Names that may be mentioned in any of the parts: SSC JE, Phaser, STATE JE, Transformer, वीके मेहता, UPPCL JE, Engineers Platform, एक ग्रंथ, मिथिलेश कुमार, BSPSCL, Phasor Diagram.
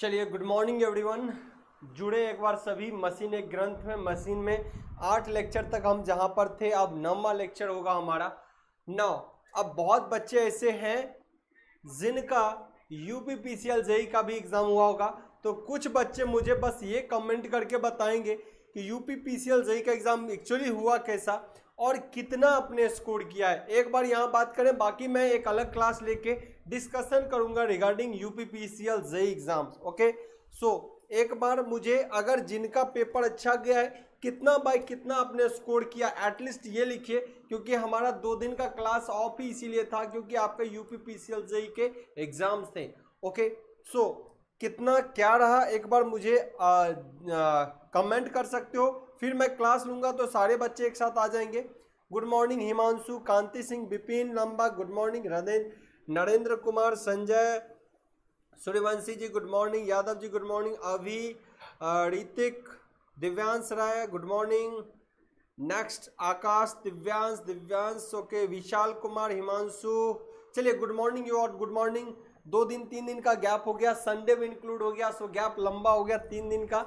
चलिए good morning everyone. जुड़े एक बार सभी मशीन एक ग्रंथ में। मशीन में 8 लेक्चर तक हम जहां पर थे, अब 9वां लेक्चर होगा हमारा 9। अब बहुत बच्चे ऐसे हैं जिनका UPPCL JE का भी एग्ज़ाम हुआ होगा, तो कुछ बच्चे मुझे बस ये कमेंट करके बताएंगे कि UPPCL JE का एग्ज़ाम एक्चुअली हुआ कैसा और कितना अपने स्कोर किया है। एक बार यहाँ बात करें, बाकी मैं एक अलग क्लास लेके डिस्कशन करूँगा regarding UPPCL JE exams. Okay so एक बार मुझे अगर जिनका पेपर अच्छा गया है कितना बाय कितना आपने स्कोर किया एटलीस्ट ये लिखिए, क्योंकि हमारा 2 दिन का क्लास ऑफ ही इसीलिए था क्योंकि आपका UPPCL JE के एग्ज़ाम्स थे। ओके सो कितना क्या रहा एक बार मुझे कमेंट कर सकते हो, फिर मैं क्लास लूँगा तो सारे बच्चे एक साथ आ जाएंगे। Good morning Himanshu, Kanti Singh, Vipin Lamba, good morning Narendra Kumar, Sanjay Suryavanshi ji good morning, Yadav ji good morning, अभी Hrithik, Divyansh Rai good morning, next आकाश, दिव्यांश ओके, विशाल कुमार, हिमांशु। चलिए गुड मॉर्निंग यू और गुड मॉर्निंग। 2 दिन 3 दिन का गैप हो गया, संडे भी इंक्लूड हो गया, सो गैप लंबा हो गया 3 दिन का।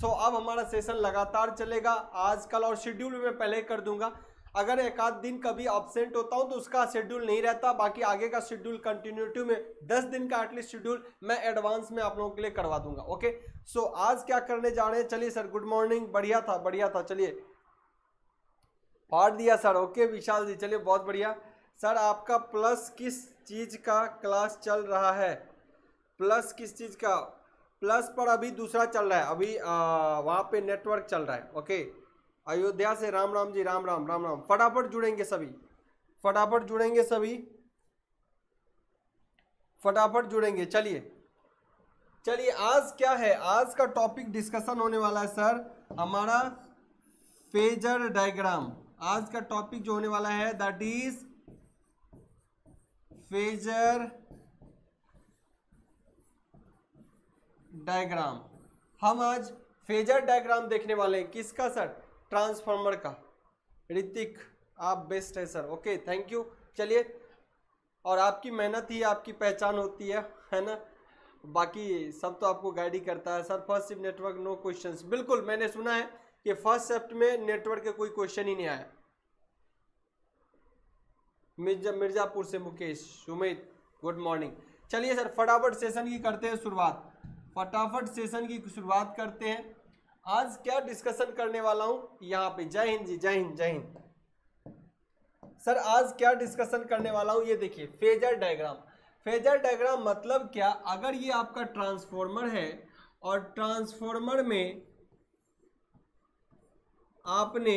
सो अब हमारा सेशन लगातार चलेगा आज कल, और शेड्यूल मैं पहले ही कर दूंगा। अगर एक आध दिन कभी एब्सेंट होता हूं तो उसका शेड्यूल नहीं रहता, बाकी आगे का शेड्यूल कंटिन्यूटी में 10 दिन का एटलीस्ट शेड्यूल मैं एडवांस में आप लोगों के लिए करवा दूंगा। ओके सो आज क्या करने जा रहे हैं, चलिए सर गुड मॉर्निंग, बढ़िया था चलिए फाड़ दिया सर। ओके विशाल जी चलिए बहुत बढ़िया। सर आपका प्लस किस चीज़ का क्लास चल रहा है? प्लस किस चीज़ का? प्लस पर अभी दूसरा चल रहा है, अभी वहाँ पे नेटवर्क चल रहा है। ओके अयोध्या से राम जी, राम राम। फटाफट जुड़ेंगे सभी। चलिए आज क्या है, आज का टॉपिक डिस्कशन होने वाला है सर हमारा फेजर डायग्राम। आज का टॉपिक जो होने वाला है दैट इज फेजर डायग्राम। हम आज फेजर डायग्राम देखने वाले हैं। किसका सर? ट्रांसफार्मर का। ऋतिक आप बेस्ट है सर, ओके थैंक यू। चलिए, और आपकी मेहनत ही आपकी पहचान होती है ना, बाकी सब तो आपको गाइड ही करता है। Sir first shift network no questions, बिल्कुल मैंने सुना है कि फर्स्ट शिफ्ट में नेटवर्क का कोई क्वेश्चन ही नहीं आया। मिर्जापुर से मुकेश, सुमित गुड मॉर्निंग। चलिए सर फटाफट सेशन की करते हैं शुरुआत, आज क्या डिस्कशन करने वाला हूँ यहाँ पे। जय हिंद जी, जय हिंद। सर आज क्या डिस्कशन करने वाला हूँ ये देखिए, फेजर डायग्राम। फेजर डायग्राम मतलब क्या, अगर ये आपका ट्रांसफॉर्मर है और ट्रांसफॉर्मर में आपने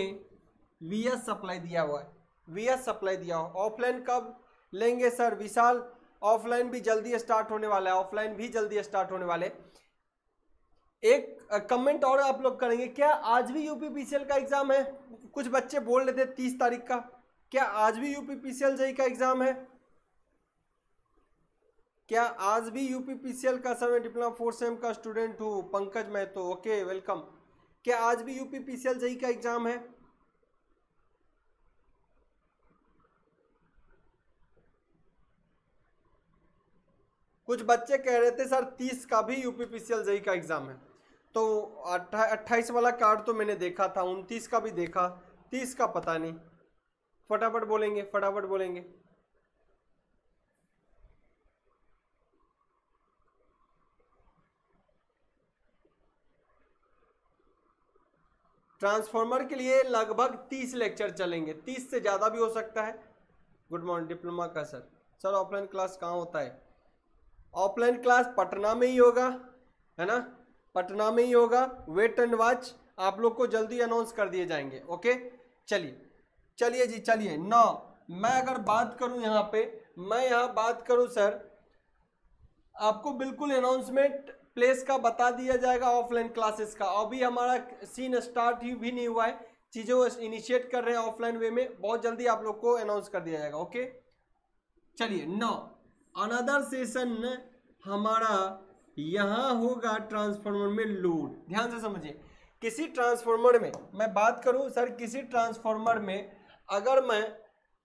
VS सप्लाई दिया हुआ है, ऑफलाइन कब लेंगे सर विशाल? ऑफलाइन भी जल्दी स्टार्ट होने वाला है, एक कमेंट और आप लोग करेंगे, क्या आज भी UPPCL का एग्ज़ाम है? कुछ बच्चे बोल रहे थे 30 तारीख का, क्या आज भी UPPCL JE का एग्ज़ाम है? क्या आज भी UPPCL का सर? मैं डिप्लोमा 4 सेम का स्टूडेंट हूँ पंकज, मैं तो ओके वेलकम। क्या आज भी UPPCL JE का एग्ज़ाम है? कुछ बच्चे कह रहे थे सर 30 का भी UPPCL JE का एग्ज़ाम है, तो 28 वाला कार्ड तो मैंने देखा था, 29 का भी देखा, 30 का पता नहीं। फटाफट बोलेंगे। ट्रांसफॉर्मर के लिए लगभग 30 लेक्चर चलेंगे, 30 से ज़्यादा भी हो सकता है। गुड मॉर्निंग डिप्लोमा का सर, ऑफलाइन क्लास कहाँ होता है? ऑफलाइन क्लास पटना में ही होगा, है ना, पटना में ही होगा। वेट एंड वॉच, आप लोग को जल्दी अनाउंस कर दिए जाएंगे। ओके चलिए जी। नौ, मैं अगर बात करूं यहाँ पे, सर आपको बिल्कुल अनाउंसमेंट प्लेस का बता दिया जाएगा ऑफलाइन क्लासेस का। अभी हमारा सीन स्टार्ट ही भी नहीं हुआ है, चीज़ें इनिशिएट कर रहे हैं ऑफलाइन वे में, बहुत जल्दी आप लोग को अनाउंस कर दिया जाएगा। ओके चलिए, 9 अनदर सेशन हमारा यहाँ होगा ट्रांसफार्मर में लोड। ध्यान से समझिए, किसी ट्रांसफार्मर में मैं बात करूँ सर, किसी ट्रांसफार्मर में अगर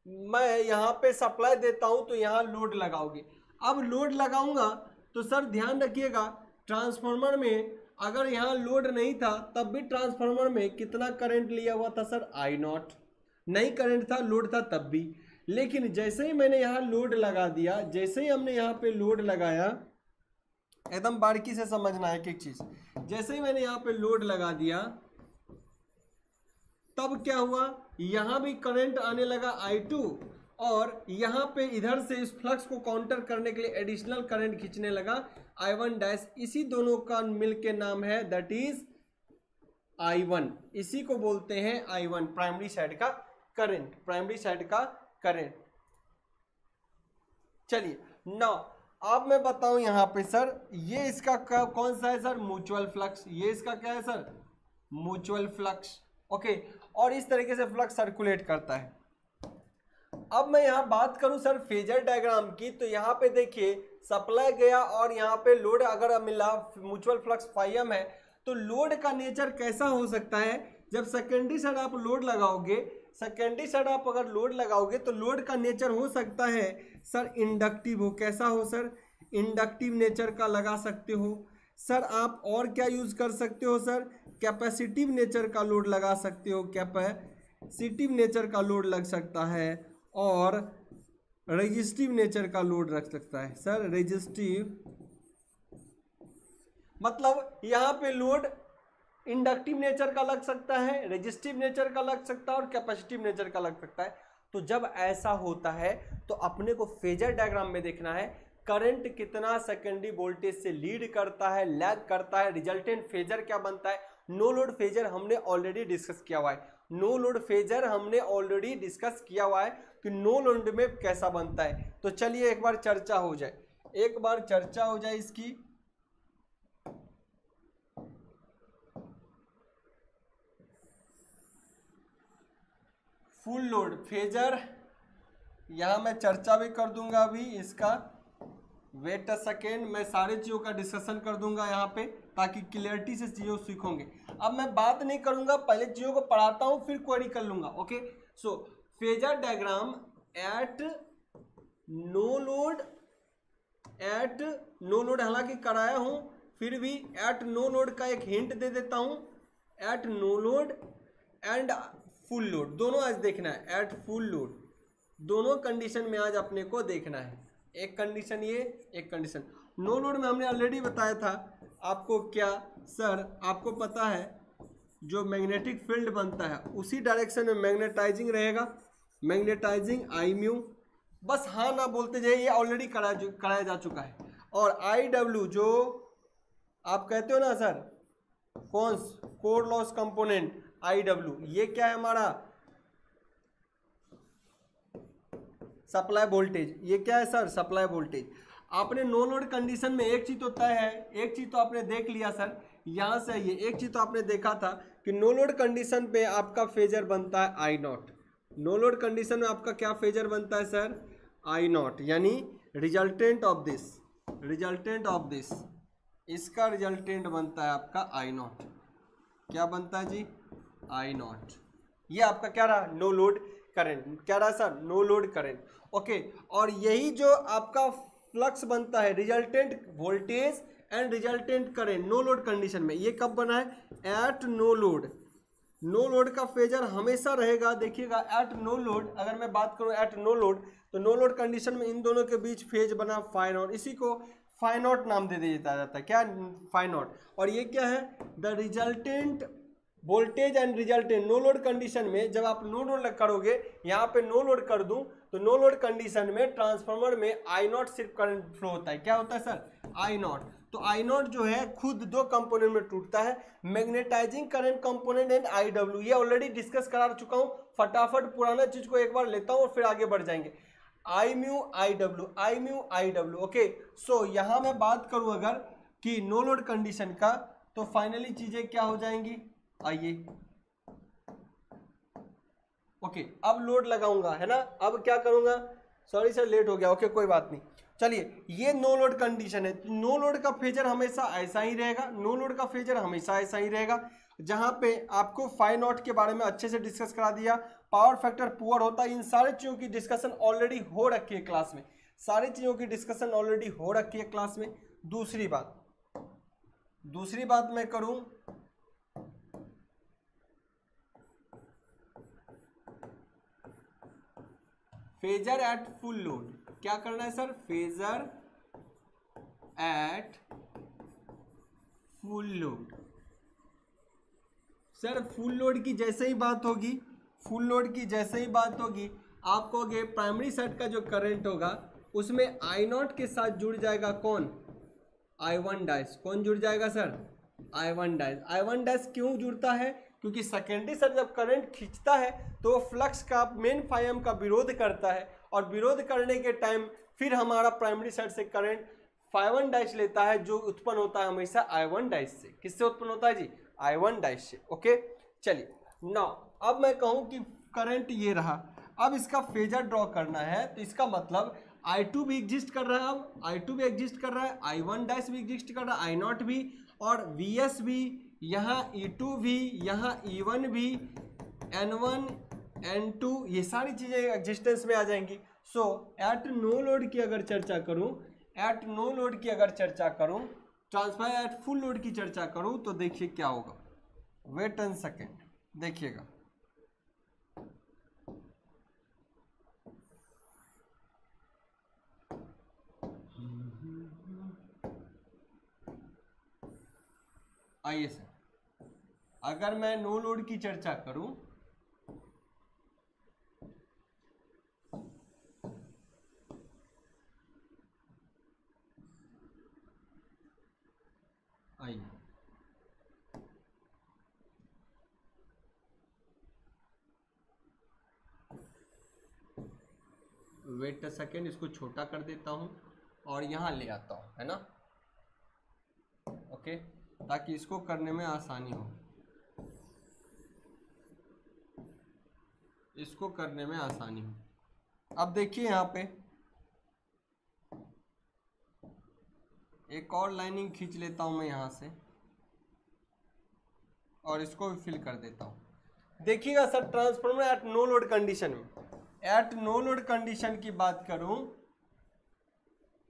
मैं यहाँ पे सप्लाई देता हूँ तो यहाँ लोड लगाओगे। अब लोड लगाऊंगा तो सर ध्यान रखिएगा ट्रांसफार्मर में अगर यहाँ लोड नहीं था तब भी ट्रांसफार्मर में कितना करंट लिया हुआ था सर, आई नॉट। नहीं करंट था, लोड था तब भी। लेकिन जैसे ही मैंने यहाँ लोड लगा दिया, जैसे ही हमने यहाँ पे लोड लगाया, एकदम बारीकी से समझना है एक चीज, जैसे ही मैंने यहाँ पे लोड लगा दिया तब क्या हुआ, यहाँ भी करंट आने लगा I2 और यहाँ पे इधर से इस फ्लक्स को काउंटर करने के लिए एडिशनल करंट खींचने लगा I1 डैश। इसी दोनों का मिल के नाम है दैट इज I1। इसी को बोलते हैं I1, प्राइमरी साइड का करंट, प्राइमरी साइड का करंट। चलिए ना अब मैं बताऊं यहाँ पे सर, ये इसका कौन सा है सर, म्यूचुअल फ्लक्स। ये इसका क्या है सर, म्यूचुअल फ्लक्स। ओके, और इस तरीके से फ्लक्स सर्कुलेट करता है। अब मैं यहाँ बात करूँ सर फेजर डायग्राम की, तो यहाँ पे देखिए सप्लाई गया और यहाँ पे लोड अगर मिला, म्यूचुअल फ्लक्स फाइम है, तो लोड का नेचर कैसा हो सकता है। जब सेकेंडरी साइड आप लोड लगाओगे, सेकेंडरी साइड आप अगर लोड लगाओगे तो लोड का नेचर हो सकता है सर इंडक्टिव हो। कैसा हो सर, इंडक्टिव नेचर का लगा सकते हो सर। आप और क्या यूज़ कर सकते हो सर, कैपेसिटिव नेचर का लोड लगा सकते हो, कैपेसिटिव नेचर का लोड लग सकता है और रेजिस्टिव नेचर का लोड रख सकता है सर। रेजिस्टिव मतलब यहाँ पे लोड इंडक्टिव नेचर का लग सकता है, रेजिस्टिव नेचर का लग सकता है और कैपेसिटिव नेचर का लग सकता है। तो जब ऐसा होता है तो अपने को फेजर डायग्राम में देखना है करंट कितना सेकेंडरी वोल्टेज से लीड करता है, लैग करता है, रिजल्टेंट फेजर क्या बनता है। नो लोड फेजर हमने ऑलरेडी डिस्कस किया हुआ है, नो लोड फेजर हमने ऑलरेडी डिस्कस किया हुआ है कि नो लोड में कैसा बनता है। तो चलिए एक बार चर्चा हो जाए, एक बार चर्चा हो जाए इसकी। फुल लोड फेजर यहाँ मैं चर्चा भी कर दूंगा अभी इसका, वेट अ सेकेंड, मैं सारे चीज़ों का डिस्कशन कर दूंगा यहाँ पे ताकि क्लियरिटी से चीज़ों सीखोंगे। अब मैं बात नहीं करूंगा, पहले चीज़ों को पढ़ाता हूँ फिर क्वेरी कर लूँगा। Okay, so phasor diagram at no load, हालांकि कराया हूँ फिर भी एट नो लोड का एक हिंट दे देता हूँ। At no load and full load दोनों आज देखना है, एट फुल लोड दोनों कंडीशन में आज अपने को देखना है। एक कंडीशन ये, एक कंडीशन नो लोड में हमने ऑलरेडी बताया था आपको। क्या सर, आपको पता है जो मैग्नेटिक फील्ड बनता है उसी डायरेक्शन में मैग्नेटाइजिंग रहेगा, मैग्नेटाइजिंग आई म्यू। बस हाँ ना बोलते जाइए, ये ऑलरेडी कराया जा चुका है। और आई डब्ल्यू जो आप कहते हो ना sir, core loss component I W, ये क्या है हमारा, सप्लाई वोल्टेज। ये क्या है सर, सप्लाई वोल्टेज। आपने नो लोड कंडीशन में एक चीज़ तो तय है, एक चीज़ तो आपने देख लिया सर, यहाँ से ये एक चीज़ तो आपने देखा था कि नो लोड कंडीशन पे आपका फेजर बनता है I naught. No load condition में आपका क्या फेजर बनता है सर, आई नॉट, यानी resultant of this, resultant of this, इसका रिजल्टेंट बनता है आपका आई नॉट। क्या बनता है जी, आई नॉट। ये आपका क्या रहा, नो लोड करंट। क्या रहा sir, no load current. Okay, और यही जो आपका फ्लक्स बनता है resultant voltage and resultant current no load condition में, ये कब बना है, at no load. No load का फेजर हमेशा रहेगा, देखिएगा एट नो लोड। अगर मैं बात करूँ एट नो लोड, तो नो लोड कंडीशन में इन दोनों के बीच फेज बना फाइ नॉट, इसी को फाइ नॉट नाम दे दिया जाता है, क्या, फाइ नॉट। और ये क्या है, the resultant voltage and resultant. No load condition में जब आप नो लोड करोगे, यहाँ पे नो लोड कर दूं, तो नो लोड कंडीशन में ट्रांसफार्मर में आई नॉट सिर्फ करंट फ्लो होता है। क्या होता है सर, आई नॉट। तो आई नॉट जो है खुद दो कंपोनेंट में टूटता है, magnetising current component and I W. ये ऑलरेडी डिस्कस करा चुका हूँ, फटाफट पुराना चीज़ को एक बार लेता हूँ और फिर आगे बढ़ जाएंगे। I mu I W, I mu I W. Okay, so यहाँ मैं बात करूँ अगर कि नो लोड कंडीशन का, तो फाइनली चीज़ें क्या हो जाएंगी, आइए। ओके, अब लोड लगाऊंगा है ना, अब क्या करूंगा, सॉरी सर लेट हो गया। ओके, कोई बात नहीं, चलिए ये नो लोड कंडीशन है। नो लोड का फेजर हमेशा ऐसा ही रहेगा, नो लोड का फेजर हमेशा ऐसा ही रहेगा। जहाँ पे आपको फाइ नॉट के बारे में अच्छे से डिस्कस करा दिया, पावर फैक्टर पुअर होता है, इन सारे चीज़ों की डिस्कशन ऑलरेडी हो रखी है क्लास में, सारी चीज़ों की डिस्कशन ऑलरेडी हो रखी है क्लास में। दूसरी बात, दूसरी बात मैं करूं फेजर एट फुल लोड, क्या करना है sir? Phasor at full load. Sir full load की जैसे ही बात होगी, फुल लोड की जैसे ही बात होगी आप कहोगे प्राइमरी साइड का जो करंट होगा उसमें I0 के साथ जुड़ जाएगा कौन? I1 dash. कौन जुड़ जाएगा sir? I1 dash. I1 dash क्यों जुड़ता है? क्योंकि सेकेंडरी साइड जब करंट खींचता है तो फ्लक्स का मेन फाइम का विरोध करता है और विरोध करने के टाइम फिर हमारा प्राइमरी साइड से करंट फाइवन डैश लेता है जो उत्पन्न होता है हमेशा I1 डैश से। किससे उत्पन्न होता है जी? I1 डैश से। ओके चलिए ना, अब मैं कहूँ कि करंट ये रहा, अब इसका फेजर ड्रॉ करना है तो इसका मतलब I2 भी एग्जिस्ट कर रहा है, अब I2 भी एग्जिस्ट कर रहा है, I1 डैश भी एग्जिस्ट कर रहा है, I0 भी, और VS भी, यहाँ E2 भी, यहाँ E1 भी, N1 N2 ये सारी चीज़ें एग्जिस्टेंस में आ जाएंगी। सो एट नो लोड की अगर चर्चा करूँ, एट नो लोड की अगर चर्चा करूँ, ट्रांसफायर एट फुल लोड की चर्चा करूँ तो देखिए क्या होगा। वेट एन सेकेंड, देखिएगा आइए सर, अगर मैं नो लोड की चर्चा करूं, आइए वेट अ सेकेंड, इसको छोटा कर देता हूं और यहां ले आता हूं, है ना, ओके, ताकि इसको करने में आसानी हो, इसको करने में आसानी हो। अब देखिए यहाँ पे एक और लाइनिंग खींच लेता हूँ मैं यहाँ से और इसको भी फिल कर देता हूँ। देखिएगा sir transformer at no load condition में, एट नो लोड कंडीशन की बात करूँ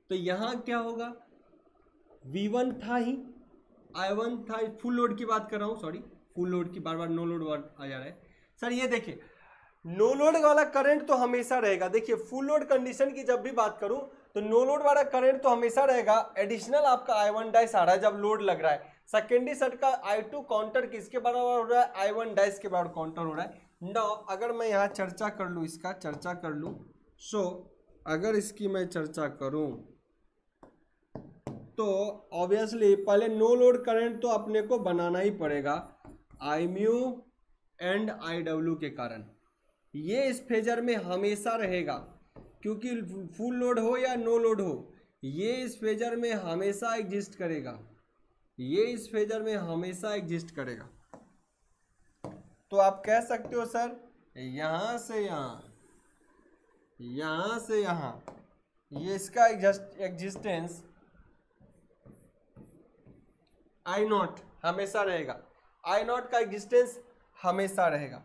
तो यहाँ क्या होगा? V1 था ही, I1 था, फुल लोड की बात कर रहा हूँ, सॉरी फुल लोड की, बार बार नो लोड वर्ड आ जा रहा है। सर ये देखिए नो लोड वाला करंट तो हमेशा रहेगा। देखिए फुल लोड कंडीशन की जब भी बात करूँ तो नो लोड वाला करंट तो हमेशा रहेगा, एडिशनल आपका I1 डैश आ रहा है जब लोड लग रहा है। सेकेंडरी साइड का I2 काउंटर किसके बराबर हो रहा है? I1 डैश के बराबर काउंटर हो रहा है। नौ अगर मैं यहाँ चर्चा कर लूँ, इसका चर्चा कर लूँ, सो अगर इसकी मैं चर्चा करूँ तो ऑब्वियसली पहले नो लोड करंट तो अपने को बनाना ही पड़ेगा I mu and I W के कारण। ये इस फेजर में हमेशा रहेगा क्योंकि फुल लोड हो या नो लोड हो, ये इस फेजर में हमेशा एग्जिस्ट करेगा, ये इस फेजर में हमेशा एग्जिस्ट करेगा। तो आप कह सकते हो सर यहाँ से यहाँ, यहाँ से यहाँ, ये इसका एग्जिस्टेंस I0 हमेशा रहेगा, I0 का एग्जिस्टेंस हमेशा रहेगा।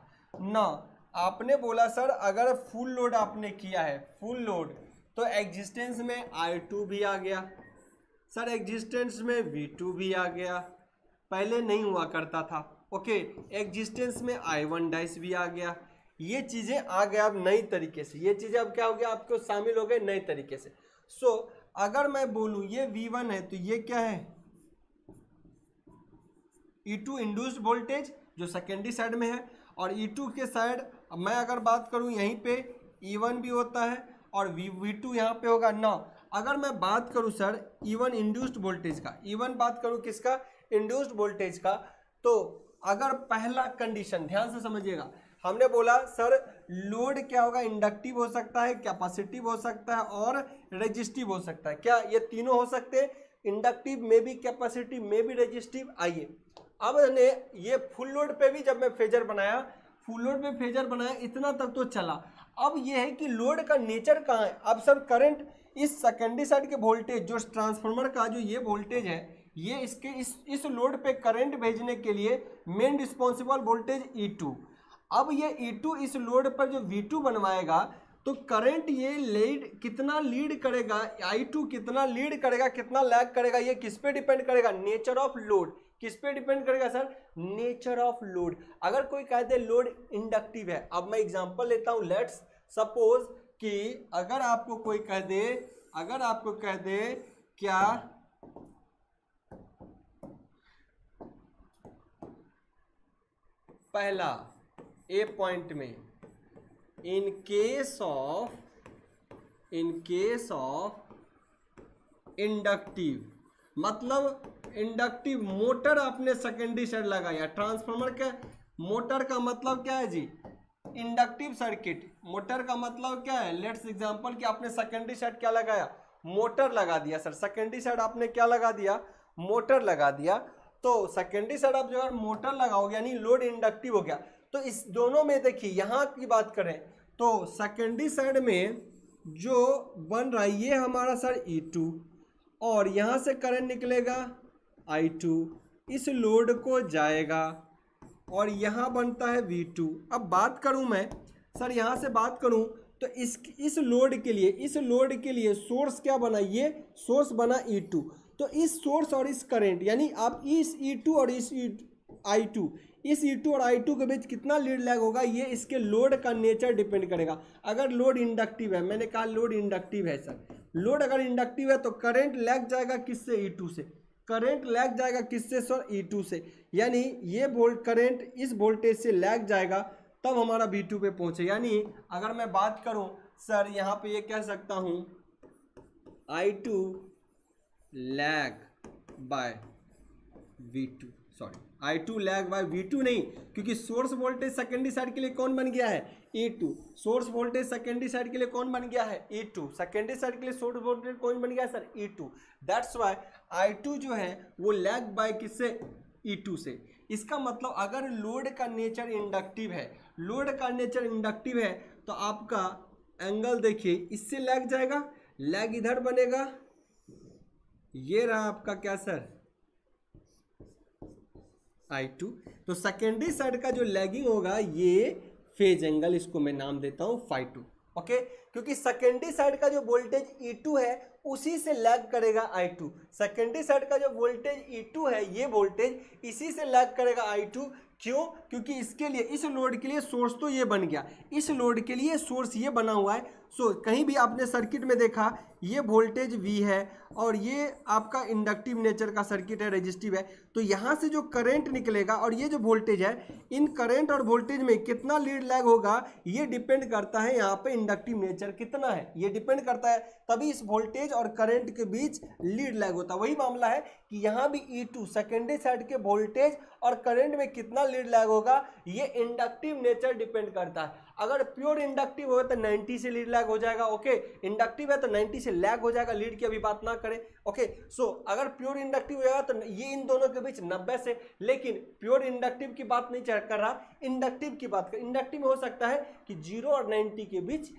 ना आपने बोला सर अगर फुल लोड आपने किया है, फुल लोड तो एग्जिस्टेंस में I2 भी आ गया, सर एग्जिस्टेंस में V2 भी आ गया, पहले नहीं हुआ करता था, ओके, एग्जिस्टेंस में I1 डैश भी आ गया, ये चीज़ें आ गया अब नई तरीके से, ये चीज़ें अब क्या हो गया आपको शामिल हो गए नए तरीके से। सो अगर मैं बोलूँ ये V1 है तो ये क्या है? E2 इंड्यूस्ड वोल्टेज जो सेकेंडरी साइड में है, और E2 के साइड मैं अगर बात करूं यहीं पे E1 भी होता है और V2 यहाँ पे होगा। ना अगर मैं बात करूं सर E1 इंड्यूस्ड वोल्टेज का, E1 बात करूं किसका? इंड्यूस्ड वोल्टेज का। तो अगर पहला कंडीशन ध्यान से समझिएगा, हमने बोला सर लोड क्या होगा? इंडक्टिव हो सकता है, कैपेसिटिव हो सकता है और रेजिस्टिव हो सकता है, क्या ये तीनों हो सकते हैं? इंडक्टिव में भी, कैपेसिटिव में भी, रेजिस्टिव। आइए अब ने ये फुल लोड पे भी जब मैं फेजर बनाया, फुल लोड पे फेजर बनाया, इतना तक तो चला। अब ये है कि लोड का नेचर कहाँ है। अब सर करंट इस सेकेंडरी साइड के वोल्टेज जो ट्रांसफार्मर का जो ये वोल्टेज है, ये इसके इस लोड पे करंट भेजने के लिए मेन रिस्पॉन्सिबल वोल्टेज E2। अब ये E2 इस लोड पर जो V2 बनवाएगा तो करंट ये लीड कितना लीड करेगा, I2 कितना लीड करेगा, कितना लैग करेगा, ये किस पे डिपेंड करेगा, नेचर ऑफ लोड। किस पे डिपेंड करेगा सर, नेचर ऑफ लोड। अगर कोई कहते लोड इंडक्टिव है, अब मैं एग्जांपल लेता हूँ, लेट्स सपोज कि अगर आपको कह दे क्या पहला ए पॉइंट में इन केस ऑफ इंडक्टिव, मतलब इंडक्टिव मोटर आपने सेकेंडरी साइड लगाया, ट्रांसफार्मर के मोटर का मतलब क्या है जी, इंडक्टिव सर्किट। मोटर का मतलब क्या है, लेट्स एग्जांपल कि आपने सेकेंडरी साइड क्या लगाया, मोटर लगा दिया सर, सेकेंडरी साइड आपने क्या लगा दिया, मोटर लगा दिया। तो सेकेंडरी साइड आप जो है मोटर लगाओगे यानी लोड इंडक्टिव हो गया। तो इस दोनों में देखिए, यहाँ की बात करें तो सेकेंडरी साइड में जो बन रहा है ये हमारा सर E2 और यहाँ से करंट निकलेगा I2, इस लोड को जाएगा और यहाँ बनता है V2। अब बात करूँ मैं सर, यहाँ से बात करूँ तो इस लोड के लिए सोर्स क्या बना, ये सोर्स बना E2। तो इस सोर्स और इस करंट यानी आप इस E2 और इस I2, इस E2 और I2 के बीच कितना लीड लैग होगा, ये इसके लोड का नेचर डिपेंड करेगा। अगर लोड इंडक्टिव है, मैंने कहा लोड इंडक्टिव है सर, लोड अगर इंडक्टिव है तो करंट लैग जाएगा किससे, E2 से। करंट लैग जाएगा किससे सर, E2 से, यानी ये वोल्ट करंट इस वोल्टेज से लैग जाएगा तब हमारा V2 पे पहुँचे। यानी अगर मैं बात करूँ सर, यहाँ पे ये कह सकता हूँ I2 lag by V2, sorry I2 lag by V2 नहीं, क्योंकि सोर्स वोल्टेज सेकेंडरी साइड के लिए कौन बन गया है, E2। Source voltage secondary side के लिए कौन बन गया है, E2। सेकेंडरी साइड के लिए सोर्स वोल्टेज कौन बन गया है sir, E2। That's why I2 जो है वो लैग बाय किससे, E2 से। इसका मतलब अगर लोड का नेचर इंडक्टिव है, लोड का नेचर इंडक्टिव है तो आपका एंगल देखिए, इससे लैग जाएगा, लैग इधर बनेगा, ये रहा आपका क्या सर, I2। तो सेकेंडरी साइड का जो लैगिंग होगा ये फेज एंगल, इसको मैं नाम देता हूँ φ2, ओके। क्योंकि सेकेंडरी साइड का जो वोल्टेज E2 है उसी से लैग करेगा I2। सेकेंडरी साइड का जो वोल्टेज E2 है ये वोल्टेज इसी से लैग करेगा I2। क्यों, क्योंकि इसके लिए, इस लोड के लिए सोर्स तो ये बन गया, इस लोड के लिए सोर्स ये बना हुआ है। सो कहीं भी आपने सर्किट में देखा ये वोल्टेज V है और ये आपका इंडक्टिव नेचर का सर्किट है, रेजिस्टिव है, तो यहाँ से जो करंट निकलेगा और ये जो वोल्टेज है, इन करंट और वोल्टेज में कितना लीड लैग होगा ये डिपेंड करता है, यहाँ पे इंडक्टिव नेचर कितना है ये डिपेंड करता है, तभी इस वोल्टेज और करंट के बीच लीड लैग होता है। वही मामला है कि यहाँ भी E2 सेकेंडरी साइड के वोल्टेज और करंट में कितना लीड लैग होगा ये इंडक्टिव नेचर डिपेंड करता है। अगर प्योर इंडक्टिव हो तो 90 से लीड लैग हो जाएगा, ओके। इंडक्टिव है तो 90 से लैग हो जाएगा, लीड की अभी बात ना करें, ओके। सो अगर प्योर इंडक्टिव होगा तो ये इन दोनों के बीच 90 से, लेकिन प्योर इंडक्टिव की बात नहीं कर रहा, इंडक्टिव की बात कर। इंडक्टिव में हो सकता है कि 0 और 90 के बीच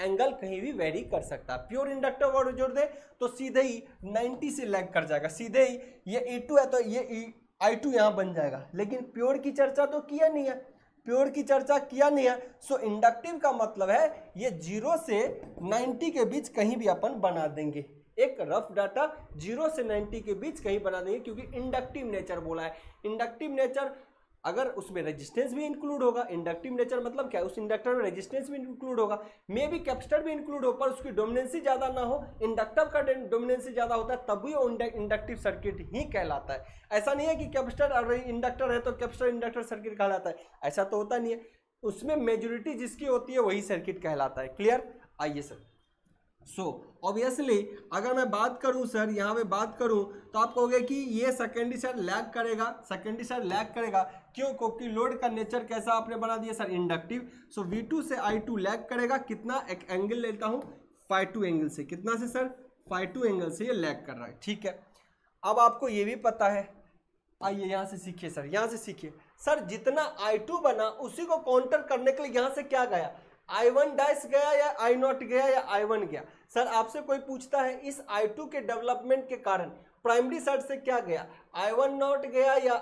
एंगल कहीं भी वेरी कर सकता है। प्योर इंडक्टिव और जोड़ दे तो सीधे ही 90 से लैग कर जाएगा, सीधे ही ये E2 है तो ये I2 यहाँ बन जाएगा, लेकिन प्योर की चर्चा तो किया नहीं है, प्योर की चर्चा किया नहीं है। सो इंडक्टिव का मतलब है ये 0 से 90 के बीच कहीं भी अपन बना देंगे, एक रफ डाटा 0 से 90 के बीच कहीं बना देंगे, क्योंकि इंडक्टिव नेचर बोला है। इंडक्टिव नेचर अगर उसमें रेजिस्टेंस भी इंक्लूड होगा, इंडक्टिव नेचर मतलब क्या है, उस इंडक्टर में रेजिस्टेंस भी इंक्लूड होगा, मे बी कैपेसिटर भी इंक्लूड हो, पर उसकी डोमिनेंसी ज़्यादा ना हो, इंडक्टर का डोमिनेंसी ज़्यादा होता है तभी वो इंडक्टिव सर्किट ही कहलाता है। ऐसा नहीं है कि कैपेसिटर और इंडक्टर है तो कैपेसिटर इंडक्टर सर्किट कहलाता है, ऐसा तो होता नहीं है, उसमें मेजोरिटी जिसकी होती है वही सर्किट कहलाता है। क्लियर, आइए सर। सो ऑब्वियसली अगर मैं बात करूं सर, यहाँ पे बात करूं तो आप कहोगे कि ये सेकेंडरी साइड लैग करेगा, सेकेंडरी साइड लैग करेगा, क्यों, क्योंकि लोड का नेचर कैसा आपने बना दिया सर, इंडक्टिव। सो V2 से I2 लैग करेगा, कितना, एक एंगल लेता हूँ φ2 एंगल से, कितना से सर, φ2 एंगल से ये लैग कर रहा है, ठीक है। अब आपको ये भी पता है, आइए यहाँ से सीखिए सर, यहाँ से सीखिए सर, जितना I2 बना उसी को काउंटर करने के लिए यहाँ से क्या गया, I1 डैश गया या I0 गया या I1 गया। सर आपसे कोई पूछता है इस I2 के डेवलपमेंट के कारण प्राइमरी साइड से क्या गया, I1 नॉट गया या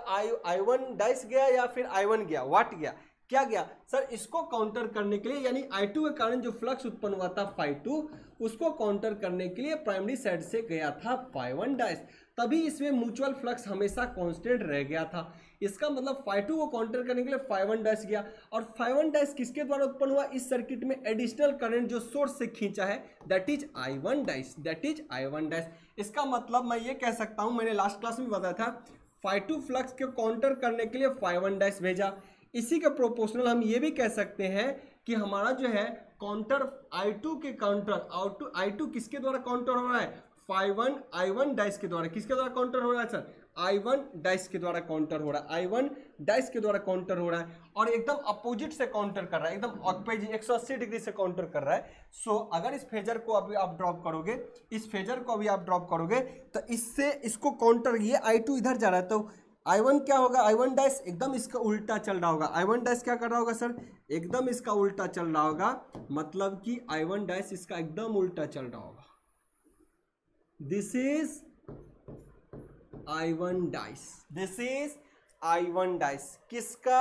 I1 डैश गया या फिर I1 गया, व्हाट गया, क्या गया सर, इसको काउंटर करने के लिए यानी I2 के कारण जो फ्लक्स उत्पन्न हुआ था phi2, उसको काउंटर करने के लिए प्राइमरी साइड से गया था phi1 डैश, तभी इसमें म्यूचुअल फ्लक्स हमेशा कांस्टेंट रह गया था। इसका मतलब phi2 को काउंटर करने के लिए phi1 डैश गया, और phi1 डैश किसके द्वारा उत्पन्न हुआ, इस सर्किट में एडिशनल करंट जो सोर्स से खींचा है that is I1 dash, that is I1 dash. इसका मतलब मैं ये कह सकता हूँ, मैंने लास्ट क्लास में बताया था phi2 फ्लक्स के काउंटर करने के लिए phi1 डैश भेजा, इसी के प्रोपोर्शनल हम ये भी कह सकते हैं कि हमारा जो है काउंटर I2 किसके द्वारा काउंटर हो रहा है, phi1 I1 डाइस के द्वारा। किसके द्वारा काउंटर हो रहा है सर, I1 डाइस के द्वारा काउंटर हो रहा है, I1 डाइस के द्वारा काउंटर हो रहा है, और एकदम अपोजिट से काउंटर कर रहा है, एकदम ऑपोजिट 180 डिग्री से काउंटर कर रहा है। सो अगर इस फेजर को अभी आप ड्रॉप करोगे, इस फेजर को अभी आप ड्रॉप करोगे तो इससे इसको काउंटर, ये I2 इधर जा रहा है तो I1 क्या होगा, I1 डैश एकदम इसका उल्टा चल रहा होगा। I1 डैश क्या कर रहा होगा सर, एकदम इसका उल्टा चल रहा होगा, मतलब कि I1 डैश इसका एकदम उल्टा चल रहा होगा। This is I1 dash, this is I1 dash, किसका,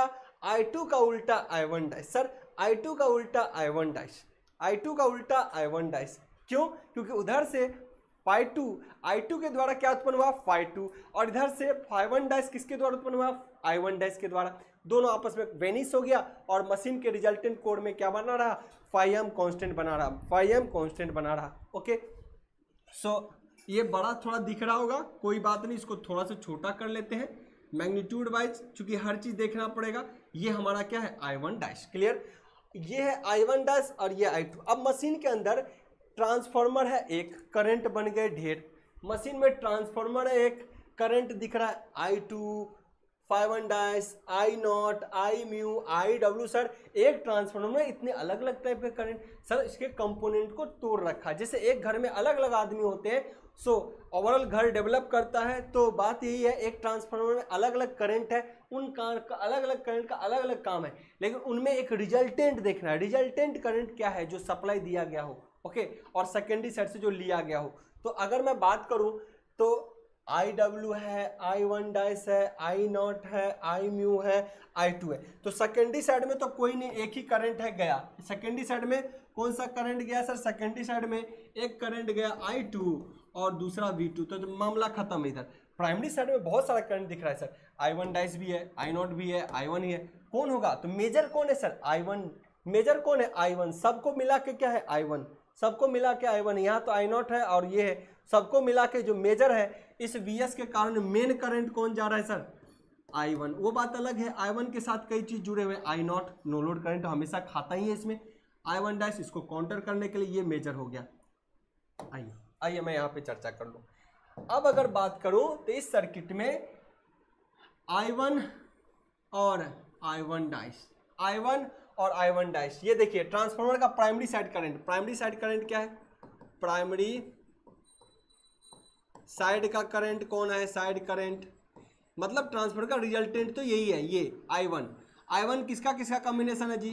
I2 का उल्टा I1 डैश। सर I2 का उल्टा I1 डैश, I2 का उल्टा I1 डैश, क्यों, क्योंकि उधर से phi2 I2 के द्वारा क्या उत्पन्न हुआ phi2, और इधर से phi1 डैश किसके द्वारा उत्पन्न हुआ I1 डैश के द्वारा, दोनों आपस में वेनिस हो गया और मशीन के रिजल्टेंट कोर में क्या बना रहा, phi m कांस्टेंट बना रहा, phi m कांस्टेंट बना रहा। ओके सो ये बड़ा थोड़ा दिख रहा होगा, कोई बात नहीं, इसको थोड़ा सा छोटा कर लेते हैं मैग्नीट्यूड वाइज, चूंकि हर चीज़ देखना पड़ेगा। ये हमारा क्या है I1 डैश, क्लियर, ये है I1 डैश और ये I2। अब मशीन के अंदर ट्रांसफार्मर है एक, करंट बन गए ढेर, मशीन में ट्रांसफार्मर है एक, करंट दिख रहा है I2 phi1 dash I0 I μ IW। Sir एक ट्रांसफार्मर में इतने अलग अलग टाइप के करंट, सर इसके कंपोनेंट को तोड़ रखा है, जैसे एक घर में अलग अलग आदमी होते हैं, सो ओवरऑल घर डेवलप करता है। तो बात यही है, एक ट्रांसफार्मर में अलग अलग करंट है, उन का अलग अलग करंट का अलग अलग काम है, लेकिन उनमें एक रिजल्टेंट देखना है, रिजल्टेंट करंट क्या है, जो सप्लाई दिया गया हो, ओके और सेकेंडरी साइड से जो लिया गया हो। तो अगर मैं बात करूं तो IW है, I1 डाइस है, I0 है, I μ है, I2 है, तो सेकेंडरी साइड में तो कोई नहीं, एक ही करंट है गया। सेकेंडरी साइड में कौन सा करंट गया सर, सेकेंडरी साइड में एक करंट गया I2 और दूसरा V2, तो मामला खत्म। इधर प्राइमरी साइड में बहुत सारा करंट दिख रहा है सर, I1 डाइस भी है, I0 भी है, I1 ही है, कौन होगा, तो मेजर कौन है सर, I1 मेजर कौन है, I1, सबको मिला के क्या है I1, सबको मिला के I1, यहाँ तो I0 है और ये है, सबको मिला के जो मेजर है, इस VS के कारण मेन करंट कौन जा रहा है सर, I1। वो बात अलग है, I1 के साथ कई चीज़ जुड़े हुए हैं, I0 नो लोड करंट हमेशा खाता ही है इसमें, I1 डैश इसको काउंटर करने के लिए ये मेजर हो गया। आइए आइए मैं यहाँ पे चर्चा कर लूँ। अब अगर बात करूँ तो इस सर्किट में I1 और I1 डैश, I1 और I1 डैश, ये देखिए ट्रांसफार्मर का primary side current, primary side current क्या है, प्राइमरी साइड का करंट कौन है, साइड करंट, मतलब ट्रांसफार्मर का रिजल्टेंट तो यही है, ये I1। I1 किसका किसका कॉम्बिनेशन है जी,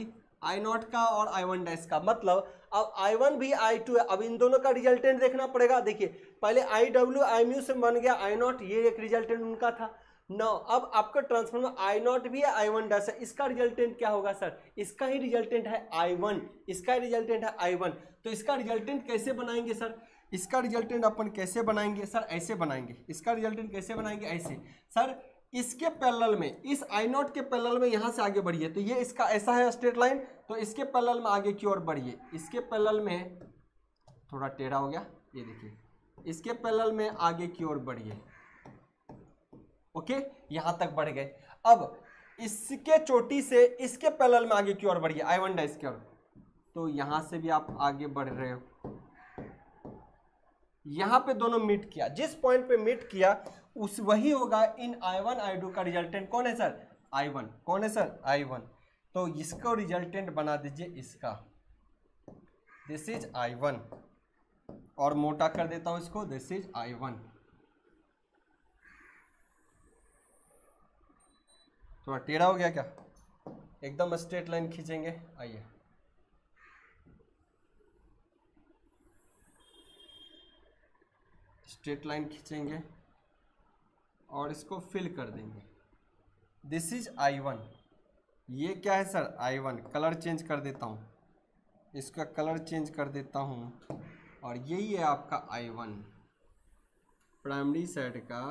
I0 का और I1 डैश का, मतलब अब I1 भी I2 है, अब इन दोनों का रिजल्टेंट देखना पड़ेगा। देखिए पहले IW Iμ से बन गया I0, ये एक रिजल्टेंट उनका था नौ, अब आपका ट्रांसफार्मर I0 भी है I1 डैश है, इसका रिजल्टेंट क्या होगा सर, इसका ही रिजल्टेंट है I1, इसका रिजल्टेंट है I1, तो इसका रिजल्टेंट कैसे बनाएंगे सर, इसका रिजल्टेंट अपन कैसे बनाएंगे सर, ऐसे बनाएंगे, इसका रिजल्टेंट कैसे बनाएंगे, ऐसे सर, इसके पैरेलल में, इस I0 के पैरेलल में यहाँ से आगे बढ़िए, तो ये इसका ऐसा है स्ट्रेट लाइन, तो इसके पैरेलल में आगे की ओर बढ़िए, इसके पैरेलल में थोड़ा टेढ़ा हो गया, ये देखिए इसके पैरेलल में आगे की ओर बढ़िए, ओके यहाँ तक बढ़ गए। अब इसके चोटी से इसके पैरेलल में आगे की ओर बढ़िए, I1 डैश की ओर, तो यहाँ से भी आप आगे बढ़ रहे हो, यहाँ पे दोनों मीट किया, जिस पॉइंट पे मीट किया उस वही होगा इन I1 I2 का रिजल्टेंट, कौन है सर I1, कौन है सर I1, तो इसको रिजल्टेंट बना दीजिए इसका, दिस इज I1, और मोटा कर देता हूँ इसको, दिस इज I1, थोड़ा टेढ़ा हो गया क्या, एकदम स्ट्रेट लाइन खींचेंगे, आइए स्ट्रेट लाइन खींचेंगे और इसको फिल कर देंगे, दिस इज I1, ये क्या है सर I1। कलर चेंज कर देता हूँ, इसका कलर चेंज कर देता हूँ और यही है आपका I1 प्राइमरी सेट का,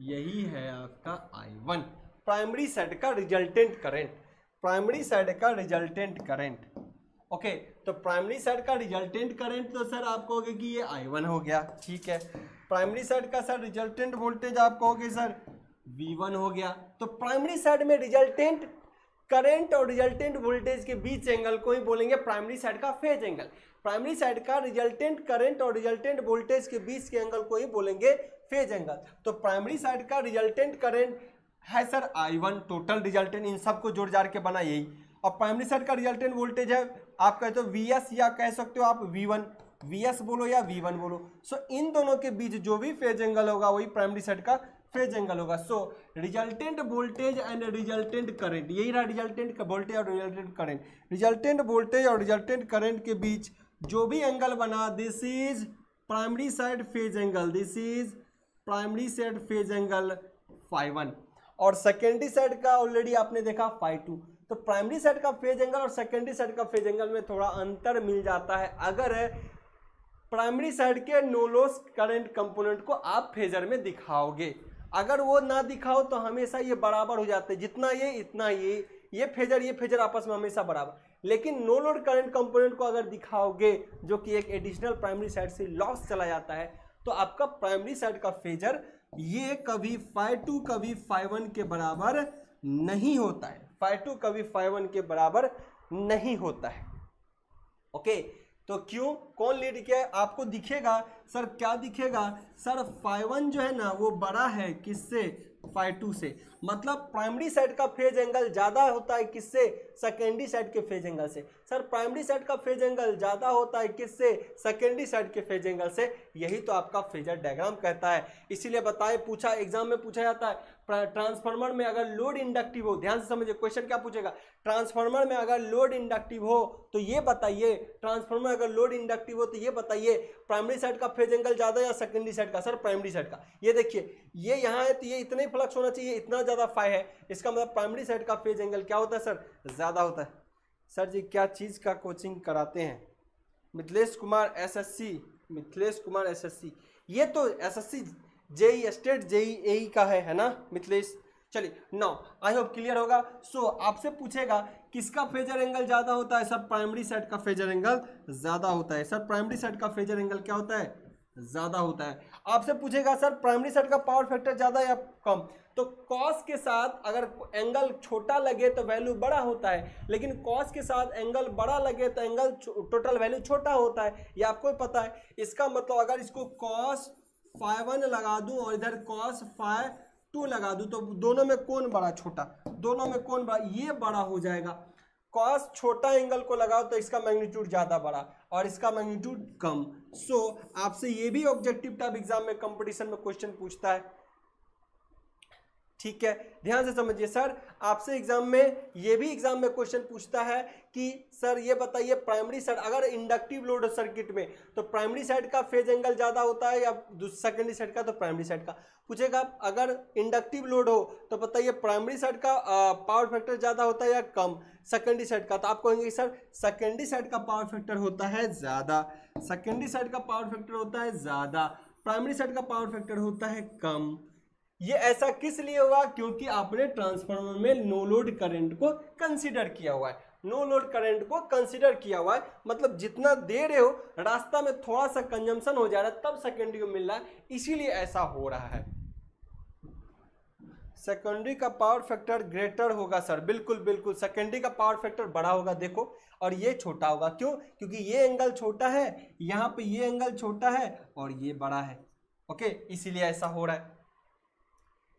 यही है आपका I1 प्राइमरी सेट का रिजल्टेंट करंट। प्राइमरी सेट का रिजल्टेंट करंट, ओके। तो प्राइमरी सेट का रिजल्टेंट करंट तो सर आप कहोगे कि ये I1 हो गया, ठीक है। प्राइमरी सेट का सर रिजल्टेंट वोल्टेज आप कहोगे सर V1 हो गया। तो प्राइमरी साइड में रिजल्टेंट करंट और रिजल्टेंट वोल्टेज के बीच एंगल को ही बोलेंगे प्राइमरी साइड का फेज एंगल। प्राइमरी साइड का रिजल्टेंट करंट और रिजल्टेंट वोल्टेज के बीच के एंगल को ही बोलेंगे फेज एंगल। तो प्राइमरी साइड का रिजल्टेंट करंट है सर I1, टोटल रिजल्टेंट इन सबको जोड़ जार के बना यही। और प्राइमरी साइड का रिजल्टेंट वोल्टेज है आप कहते हो VS या कह सकते हो आप V1, VS बोलो या V1 बोलो। सो इन दोनों के बीच जो भी फेज एंगल होगा वही प्राइमरी साइड का फेज एंगल होगा। So resultant voltage and resultant current, यही रहा रिजल्टेंट वोल्टेज और रिजल्टेंट करंट। रिजल्टेंट वोल्टेज और रिजल्टेंट करंट के बीच जो भी एंगल बना this is primary side phase angle, this is primary side phase angle phi one. और सेकेंडरी साइड का ऑलरेडी आपने देखा फाई2। तो प्राइमरी साइड का फेज एंगल और सेकेंडरी साइड का फेज एंगल में थोड़ा अंतर मिल जाता है अगर प्राइमरी साइड के नो लॉस करंट कंपोनेंट को आप फेजर में दिखाओगे। अगर वो ना दिखाओ तो हमेशा ये बराबर हो जाते हैं, जितना ये इतना ये फेजर आपस में हमेशा बराबर। लेकिन नो लोड करंट कंपोनेंट को अगर दिखाओगे जो कि एक एडिशनल प्राइमरी साइड से लॉस चला जाता है, तो आपका प्राइमरी साइड का फेजर ये कभी फाई2 कभी फाई1 के बराबर नहीं होता है, फाई2 कभी फाई1 के बराबर नहीं होता है, ओके। तो क्यों, कौन लीड किया है? आपको दिखेगा सर, क्या दिखेगा सर, फाई1 जो है ना वो बड़ा है किससे, फाई2 से। मतलब प्राइमरी साइड का फेज एंगल ज़्यादा होता है किससे, सेकेंडरी साइड के फेज एंगल से। सर प्राइमरी साइड का फेज एंगल ज़्यादा होता है किससे, सेकेंडरी साइड के फेज एंगल से। यही तो आपका फेजर डायग्राम कहता है। इसीलिए बताए पूछा, एग्जाम में पूछा जाता है ट्रांसफार्मर में अगर लोड इंडक्टिव हो, ध्यान से समझिए क्वेश्चन क्या पूछेगा, ट्रांसफार्मर में अगर लोड इंडक्टिव हो तो ये बताइए, ट्रांसफार्मर अगर लोड इंडक्टिव हो तो ये बताइए प्राइमरी साइड का फेज एंगल ज़्यादा या सेकेंडरी साइड का। सर प्राइमरी साइड का, ये देखिए ये यहाँ है तो ये इतने फ्लक्स होना चाहिए, इतना ज़्यादा फाई है, इसका मतलब प्राइमरी साइड का फेज एंगल क्या होता है सर, ज़्यादा होता है। सर जी क्या चीज़ का कोचिंग कराते हैं मिथिलेश कुमार SSC, मिथिलेश कुमार SSC, ये तो SSC JE स्टेट JE का है ना मिथिलेश। चलिए नाउ आई होप क्लियर होगा। सो आपसे पूछेगा किसका फेजर एंगल ज़्यादा होता है, सर प्राइमरी साइड का फेजर एंगल ज़्यादा होता है। सर प्राइमरी साइड का फेजर एंगल क्या होता है, ज़्यादा होता है। आपसे पूछेगा सर प्राइमरी साइड का पावर फैक्टर ज़्यादा या कम, तो कॉस के साथ अगर एंगल छोटा लगे तो वैल्यू बड़ा होता है, लेकिन कॉस के साथ एंगल बड़ा लगे तो एंगल टोटल वैल्यू छोटा होता है, ये आपको पता है। इसका मतलब अगर इसको कॉस फाई1 लगा दूँ और इधर कॉस फाई2 लगा दूँ तो दोनों में कौन बड़ा छोटा, दोनों में कौन बड़ा, ये बड़ा हो जाएगा। कॉस छोटा एंगल को लगाओ तो इसका मैग्नीट्यूड ज़्यादा बड़ा और इसका मैग्नीट्यूड कम। सो आपसे ये भी ऑब्जेक्टिव टाइप एग्जाम में कंपटीशन में क्वेश्चन पूछता है, ठीक है। ध्यान से समझिए सर, आपसे एग्जाम में ये भी एग्जाम में क्वेश्चन पूछता है कि सर ये बताइए प्राइमरी साइड अगर इंडक्टिव लोड सर्किट में तो प्राइमरी साइड का फेज एंगल ज़्यादा होता है या सेकेंडरी साइड का, तो प्राइमरी साइड का। पूछेगा अगर इंडक्टिव लोड हो तो बताइए प्राइमरी साइड का पावर फैक्टर ज़्यादा होता है या कम सेकेंडरी साइड का, तो आप कहेंगे सर सेकेंडरी साइड का पावर फैक्टर होता है ज़्यादा, सेकेंडरी साइड का पावर फैक्टर होता है ज़्यादा, प्राइमरी साइड का पावर फैक्टर होता है कम। ये ऐसा किस लिए होगा, क्योंकि आपने ट्रांसफार्मर में नो लोड करंट को कंसीडर किया हुआ है, नो लोड करंट को कंसीडर किया हुआ है। मतलब जितना दे रहे हो रास्ता में थोड़ा सा कंजम्पशन हो जा रहा है तब सेकेंडरी को मिल रहा है, इसीलिए ऐसा हो रहा है। सेकेंडरी का पावर फैक्टर ग्रेटर होगा सर, बिल्कुल बिल्कुल सेकेंडरी का पावर फैक्टर बड़ा होगा देखो, और ये छोटा होगा। क्यों, क्योंकि ये एंगल छोटा है, यहाँ पे ये एंगल छोटा है और ये बड़ा है, ओके, इसीलिए ऐसा हो रहा है।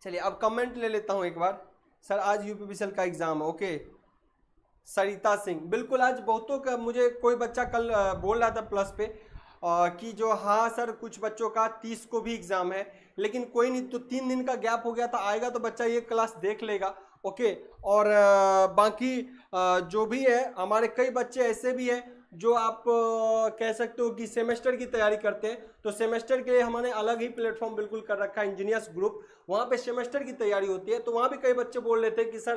चलिए अब कमेंट ले लेता हूँ एक बार। सर आज यूपीपीसीएल का एग्ज़ाम है, ओके। सरिता सिंह, बिल्कुल आज बहुतों का, मुझे कोई बच्चा कल बोल रहा था प्लस पे कि जो हाँ सर कुछ बच्चों का 30 को भी एग्ज़ाम है, लेकिन कोई नहीं, तो 3 दिन का गैप हो गया था, आएगा तो बच्चा ये क्लास देख लेगा, ओके। और बाकी जो भी है हमारे कई बच्चे ऐसे भी हैं जो आप कह सकते हो कि सेमेस्टर की तैयारी करते हैं, तो सेमेस्टर के लिए हमने अलग ही प्लेटफॉर्म बिल्कुल कर रखा है इंजीनियर्स ग्रुप, वहाँ पे सेमेस्टर की तैयारी होती है। तो वहाँ भी कई बच्चे बोल रहे थे कि सर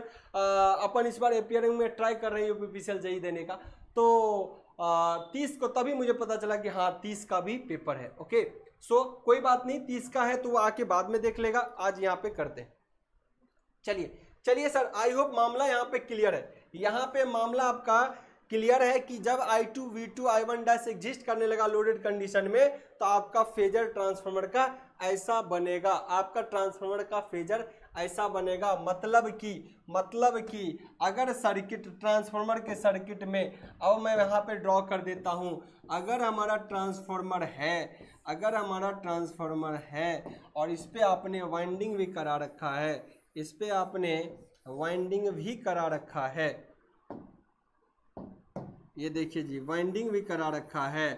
अपन इस बार अपियरिंग में ट्राई कर रहे हैं यूपीपीसीएल जेई देने का, तो 30 को तभी मुझे पता चला कि हाँ 30 का भी पेपर है। ओके सो कोई बात नहीं, 30 का है तो वो आके बाद में देख लेगा, आज यहाँ पे करते हैं। चलिए चलिए सर, आई होप मामला यहाँ पे क्लियर है। यहाँ पे मामला आपका क्लियर है कि जब I2, V2, I1 dash exist करने लगा लोडेड कंडीशन में, तो आपका फेजर ट्रांसफार्मर का ऐसा बनेगा, आपका ट्रांसफार्मर का फेजर ऐसा बनेगा। मतलब कि अगर सर्किट ट्रांसफार्मर के सर्किट में, अब मैं यहाँ पे ड्रॉ कर देता हूँ, अगर हमारा ट्रांसफार्मर है और इस पर आपने वाइंडिंग भी करा रखा है, ये देखिए जी वाइंडिंग भी करा रखा है।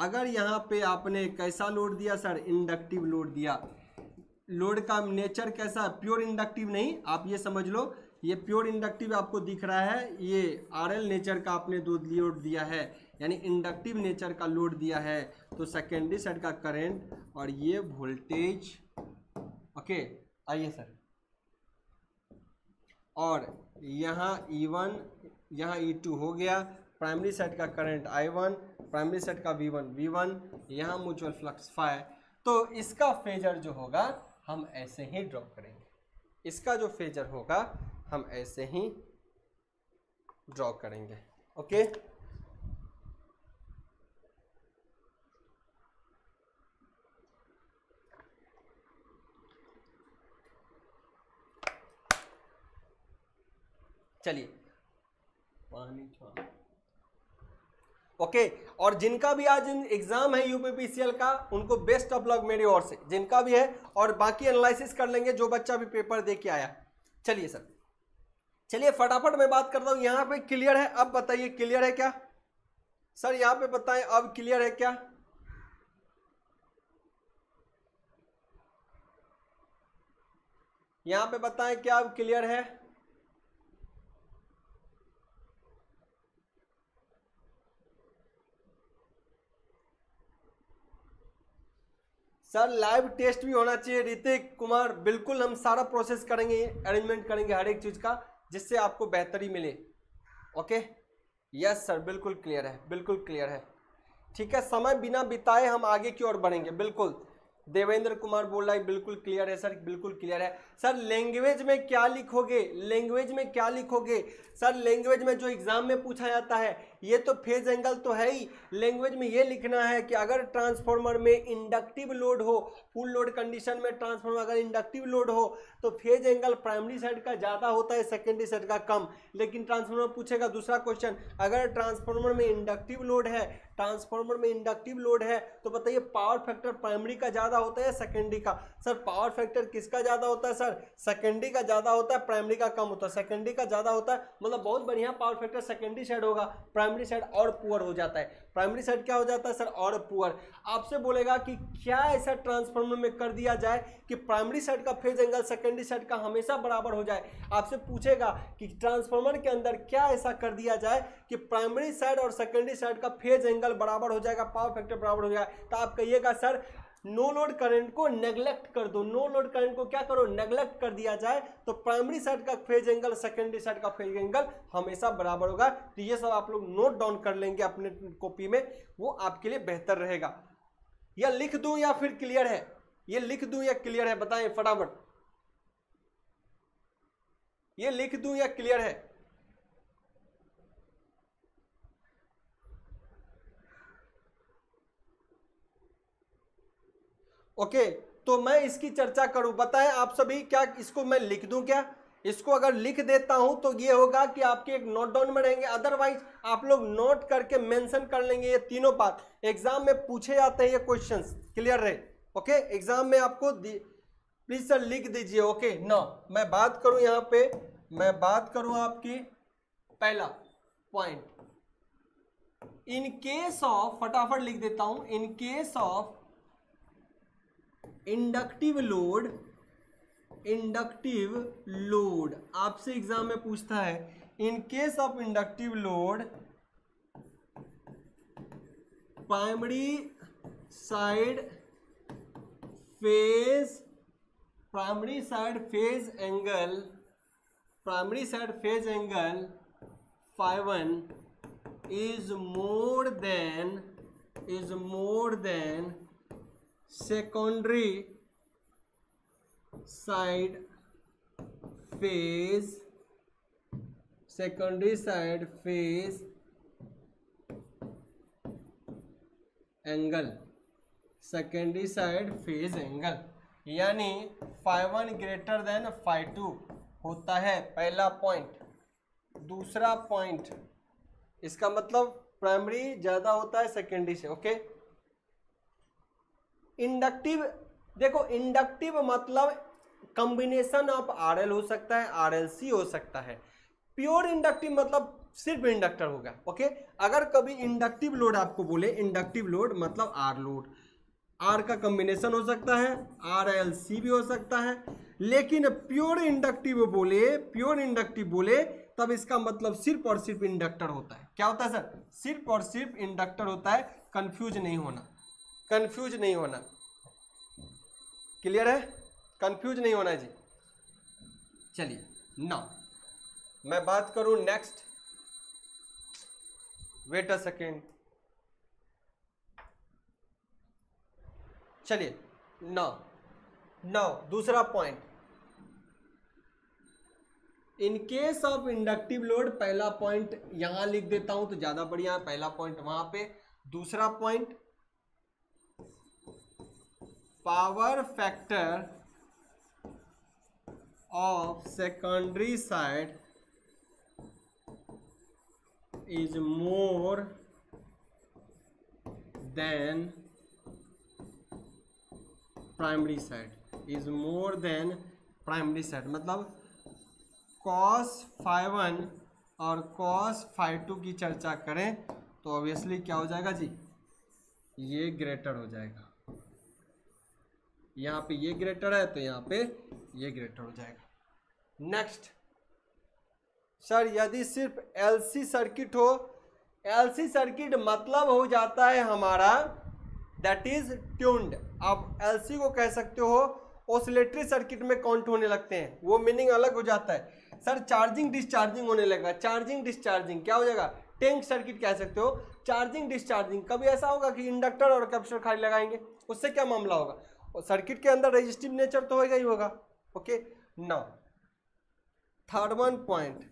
अगर यहाँ पे आपने कैसा लोड दिया सर, इंडक्टिव लोड दिया, लोड का नेचर कैसा, प्योर इंडक्टिव नहीं, आप ये समझ लो ये प्योर इंडक्टिव आपको दिख रहा है, ये आरएल नेचर का आपने लोड दिया है, यानी इंडक्टिव नेचर का लोड दिया है, तो सेकेंडरी साइड का करेंट और ये वोल्टेज। ओके आइए सर, और यहाँ E1 यहाँ E2 हो गया, प्राइमरी साइड का करंट I1, प्राइमरी साइड का V1, यहाँ म्यूचुअल फ्लक्स फाई। तो इसका फेजर जो होगा हम ऐसे ही ड्रॉ करेंगे, ओके चलिए ओके। और जिनका भी आज एग्जाम है यूपीपीसीएल का, उनको बेस्ट ऑफ लक मेरी ओर से, जिनका भी है, और बाकी एनालिसिस कर लेंगे जो बच्चा भी पेपर दे के आया। चलिए सर, चलिए फटाफट मैं बात करता हूँ। यहाँ पे क्लियर है, अब बताइए क्लियर है क्या सर, यहाँ पे बताएं अब क्लियर है क्या। यहाँ पे बताएं क्या अब क्लियर है। सर लाइव टेस्ट भी होना चाहिए ऋतिक कुमार, बिल्कुल हम सारा प्रोसेस करेंगे, अरेंजमेंट करेंगे हर एक चीज़ का, जिससे आपको बेहतरी मिले। ओके यस सर, बिल्कुल क्लियर है, ठीक है। समय बिना बिताए हम आगे की ओर बढ़ेंगे। बिल्कुल देवेंद्र कुमार बोल रहा है बिल्कुल क्लियर है सर, लैंग्वेज में क्या लिखोगे, सर लैंग्वेज में जो एग्जाम में पूछा जाता है, ये तो फेज एंगल तो है ही, लैंग्वेज में ये लिखना है कि अगर ट्रांसफार्मर में इंडक्टिव लोड हो, फुल लोड कंडीशन में ट्रांसफार्मर अगर इंडक्टिव लोड हो तो फेज एंगल प्राइमरी साइड का ज़्यादा होता है, सेकेंडरी साइड का कम। लेकिन ट्रांसफार्मर पूछेगा दूसरा क्वेश्चन, अगर ट्रांसफार्मर में इंडक्टिव लोड है, तो बताइए पावर फैक्टर प्राइमरी का ज़्यादा होता है या सेकेंडरी का। सर पावर फैक्टर किसका ज़्यादा होता है सर, सेकेंडरी का ज़्यादा होता है, प्राइमरी का कम होता है, मतलब बहुत बढ़िया पावर फैक्टर सेकेंडरी साइड होगा, प्राइमरी साइड और पुअर हो जाता है। प्राइमरी साइड क्या हो जाता है सर, और पुअर। आपसे बोलेगा कि क्या ऐसा ट्रांसफार्मर में कर दिया जाए कि प्राइमरी साइड का फेज एंगल सेकेंडरी साइड का हमेशा बराबर हो जाए। आपसे पूछेगा कि ट्रांसफार्मर के अंदर क्या ऐसा कर दिया जाए कि प्राइमरी साइड और सेकेंडरी साइड का फेज एंगल बराबर हो जाएगा, पावर फैक्टर बराबर हो जाएगा। तो आप कहिएगा सर नो लोड करंट को नेगलेक्ट कर दो, नेगलेक्ट कर दिया जाए तो प्राइमरी साइड का फेज एंगल सेकेंडरी साइड का फेज एंगल हमेशा बराबर होगा। तो ये सब आप लोग नोट डाउन कर लेंगे अपने कॉपी में, वो आपके लिए बेहतर रहेगा। या लिख दूं या फिर क्लियर है, बताएं फटाफट, ये लिख दूं या क्लियर है। ओके तो मैं इसकी चर्चा करूं, बताएं आप सभी, क्या इसको मैं लिख दूं क्या। इसको अगर लिख देता हूं तो ये होगा कि आपके एक नोट डाउन में रहेंगे, अदरवाइज आप लोग नोट करके मेंशन कर लेंगे। ये तीनों बात एग्जाम में पूछे जाते हैं, ये क्वेश्चंस क्लियर रहे। ओके एग्जाम में आपको प्लीज सर लिख दीजिए। ओके नो मैं बात करूँ, यहाँ पे मैं बात करूँ आपकी, पहला पॉइंट इन केस ऑफ, फटाफट लिख देता हूँ, in case of inductive load आपसे एग्जाम में पूछता है, in case of inductive load primary side phase angle phi1 is more than secondary side phase secondary side phase angle यानी phi1 ग्रेटर देन phi2 होता है। पहला पॉइंट। दूसरा point, इसका मतलब प्राइमरी ज़्यादा होता है सेकेंडरी से। ओके, इंडक्टिव, देखो इंडक्टिव मतलब कम्बिनेशन ऑफ RL हो सकता है, RLC हो सकता है। प्योर इंडक्टिव मतलब सिर्फ इंडक्टर होगा। ओके, अगर कभी इंडक्टिव लोड आपको बोले, इंडक्टिव लोड मतलब आर लोड, आर का कम्बिनेशन हो सकता है, RLC भी हो सकता है। लेकिन प्योर इंडक्टिव बोले तब इसका मतलब सिर्फ और सिर्फ इंडक्टर होता है। क्या होता है सर? सिर्फ और सिर्फ इंडक्टर होता है। कंफ्यूज नहीं होना, क्लियर है? कंफ्यूज नहीं होना जी। चलिए नाउ मैं बात करूं नेक्स्ट, वेट अ सेकेंड। चलिए नाउ दूसरा point, in case of inductive load. पहला पॉइंट यहां लिख देता हूं तो ज्यादा बढ़िया है, पहला पॉइंट वहां पे। दूसरा point, power factor of secondary side is more than primary side मतलब cos phi1 और cos phi2 की चर्चा करें तो ऑब्वियसली क्या हो जाएगा जी, ये ग्रेटर हो जाएगा। यहाँ पे ये ग्रेटर है तो यहाँ पे ये ग्रेटर हो जाएगा। नेक्स्ट सर, यदि सिर्फ LC सर्किट हो, LC सर्किट मतलब हो जाता है हमारा दैट इज ट्यून्ड। आप LC को कह सकते हो, ऑसिलेटरी सर्किट में काउंट होने लगते हैं, वो मीनिंग अलग हो जाता है। सर चार्जिंग डिस्चार्जिंग होने लगेगा, चार्जिंग डिस्चार्जिंग क्या हो जाएगा? टैंक सर्किट कह सकते हो, चार्जिंग डिस्चार्जिंग। कभी ऐसा होगा कि इंडक्टर और कैपेसिटर खाली लगाएंगे, उससे क्या मामला होगा? और सर्किट के अंदर रेजिस्टिव नेचर तो होगा ही होगा। Okay now third one point,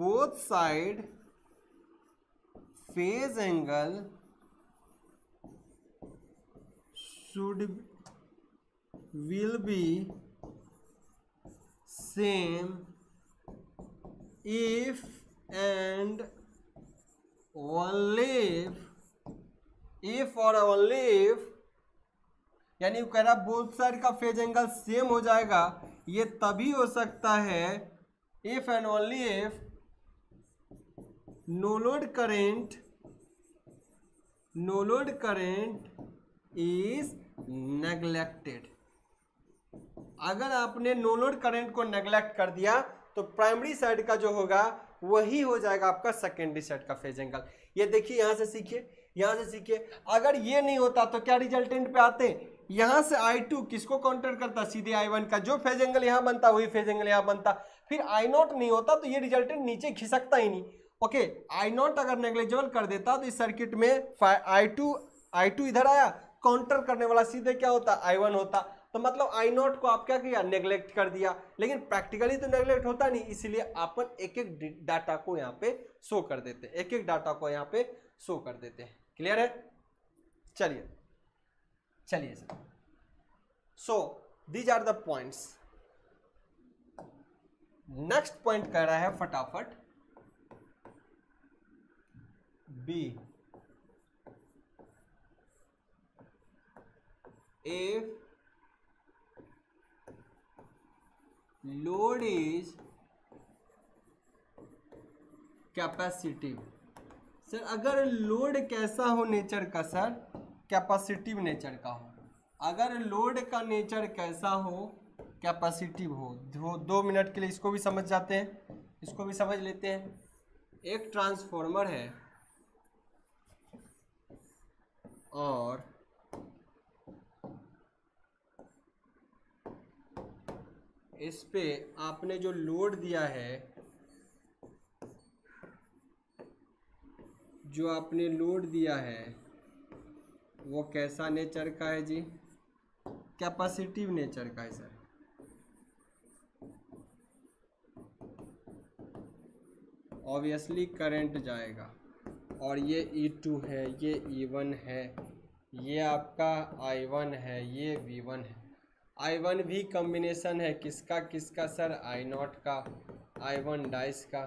both side phase angle will be same if and only if यानी कह रहा बोथ साइड का फेज एंगल सेम हो जाएगा। ये तभी हो सकता है if and only if no load current is neglected. अगर आपने नो लोड करंट को नेग्लेक्ट कर दिया तो प्राइमरी साइड का जो होगा वही हो जाएगा आपका सेकेंडरी साइड का फेज एंगल। ये देखिए, यहाँ से सीखिए। अगर ये नहीं होता तो क्या रिजल्टेंट पे आते? यहाँ से I2 किसको काउंटर करता? सीधे I1 का। जो फेज एंगल यहाँ बनता वही फेज एंगल यहाँ बनता। फिर I0 नहीं होता तो ये रिजल्टेंट नीचे खिसकता ही नहीं। ओके, I0 अगर नेग्लेजेबल कर देता तो इस सर्किट में I2 इधर आया, काउंटर करने वाला सीधे क्या होता? I1 होता। तो मतलब I0 को आप क्या किया? नेग्लेक्ट कर दिया। लेकिन प्रैक्टिकली तो नेग्लेक्ट होता नहीं, इसीलिए अपन एक-एक डाटा को यहाँ पे शो कर देते हैं, क्लियर है? चलिए sir, so these are the points. Next point कह रहा है फटाफट B, if load is capacitive। Sir अगर लोड कैसा हो नेचर का? सर कैपेसिटिव नेचर का हो। अगर लोड का नेचर कैसा हो? कैपेसिटिव हो। 2 मिनट के लिए इसको भी समझ लेते हैं। एक ट्रांसफॉर्मर है और इस पे आपने जो लोड दिया है, वो कैसा नेचर का है जी? कैपेसिटिव नेचर का है सर। ऑब्वियसली करंट जाएगा और ये E2 है, ये E1 है, ये आपका I1 है, ये V1 है। I1 भी कॉम्बिनेशन है किसका किसका सर? I0 का, I1 डाइस का।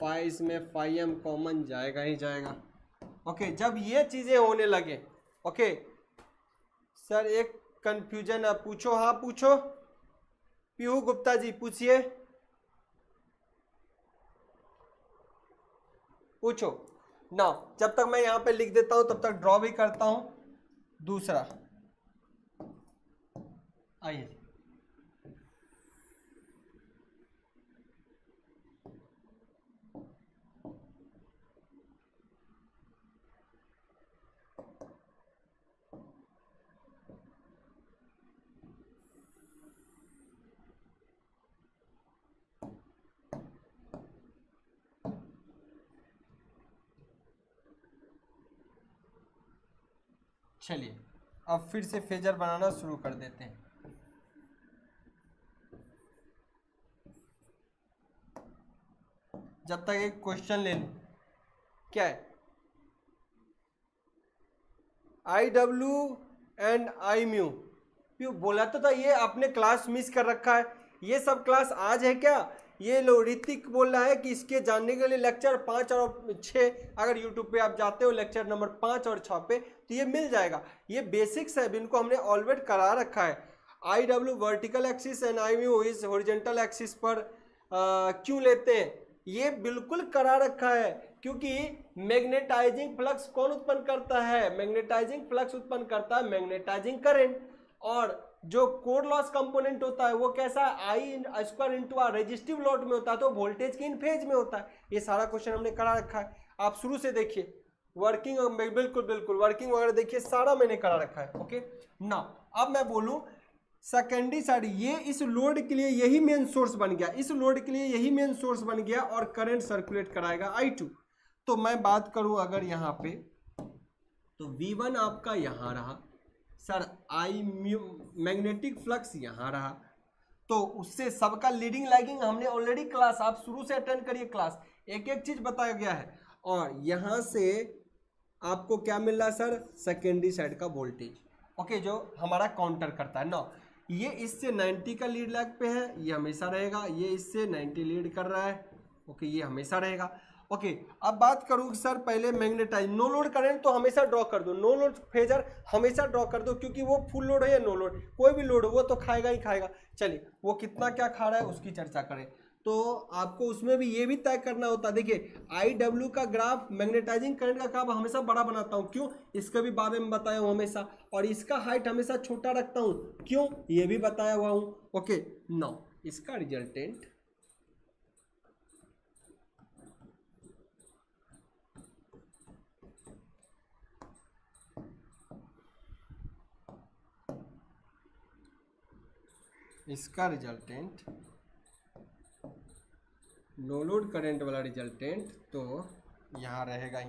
फाई इसमें फाई एम कॉमन जाएगा ही जाएगा। ओके, जब ये चीज़ें होने लगे, ओके सर एक कंफ्यूजन है, पूछो, हाँ पूछो पीहू गुप्ता जी, पूछिए पूछो ना। जब तक मैं यहाँ पे लिख देता हूँ तब तक ड्रॉ भी करता हूँ। दूसरा आइए, चलिए अब फिर से फेजर बनाना शुरू कर देते हैं। जब तक एक क्वेश्चन ले लें, क्या है I W and I mu? क्यों बोला तो था, ये आपने क्लास मिस कर रखा है। ये सब क्लास आज है क्या? ये लो ऋतिक बोल रहा है कि इसके जानने के लिए लेक्चर 5 और 6 अगर यूट्यूब पे आप जाते हो लेक्चर नंबर 5 और 6 पे तो ये मिल जाएगा। ये बेसिक्स है, इनको हमने ऑलरेडी करा रखा है। I W vertical axis and I mu is horizontal axis पर क्यों लेते हैं? ये बिल्कुल करा रखा है क्योंकि मैग्नेटाइजिंग फ्लक्स कौन उत्पन्न करता है? मैग्नेटाइजिंग फ्लक्स उत्पन्न करता है मैग्नेटाइजिंग करंट। और जो कोर लॉस कंपोनेंट होता है वो कैसा है? I square into R, resistive load में होता है तो वोल्टेज के इन फेज में होता है। ये सारा क्वेश्चन हमने करा रखा है, आप शुरू से देखिए। वर्किंग बिल्कुल बिल्कुल वर्किंग वगैरह देखिए, सारा मैंने करा रखा है। ओके ना, अब मैं बोलूँ सेकेंडरी साइड, ये इस लोड के लिए यही मेन सोर्स बन गया, इस लोड के लिए यही मेन सोर्स बन गया और करंट सर्कुलेट कराएगा I2। तो मैं बात करूँ अगर यहाँ पे तो V1 आपका यहाँ रहा sir, I mu magnetic flux यहाँ रहा, तो उससे सबका लीडिंग लैगिंग हमने ऑलरेडी क्लास, आप शुरू से अटेंड करिए क्लास, एक एक चीज़ बताया गया है। और यहाँ से आपको क्या मिल रहा है सर? सेकेंडरी साइड का वोल्टेज, ओके, जो हमारा काउंटर करता है ना। ये इससे 90 का लीड लैग पे है, ये हमेशा रहेगा। ये इससे 90 लीड कर रहा है, ओके, ये हमेशा रहेगा। ओके, अब बात करूँ सर पहले मैग्नेटाइज, नो लोड करंट तो हमेशा ड्रॉ कर दो, नो लोड फेजर हमेशा ड्रॉ कर दो क्योंकि वो फुल लोड है या नो लोड, कोई भी लोड हो वो तो खाएगा ही खाएगा। चलिए वो कितना क्या खा रहा है उसकी चर्चा करें तो आपको उसमें भी ये भी तय करना होता है। देखिए आई डब्ल्यू का ग्राफ, मैग्नेटाइजिंग करंट का ग्राफ हमेशा बड़ा बनाता हूँ, क्यों? इसके भी बारे में बताया हूँ हमेशा। और इसका हाइट हमेशा छोटा रखता हूँ, क्यों? ये भी बताया हुआ हूँ। ओके नाउ इसका रिजल्टेंट नो लोड करेंट वाला रिजल्टेंट तो यहाँ रहेगा ही,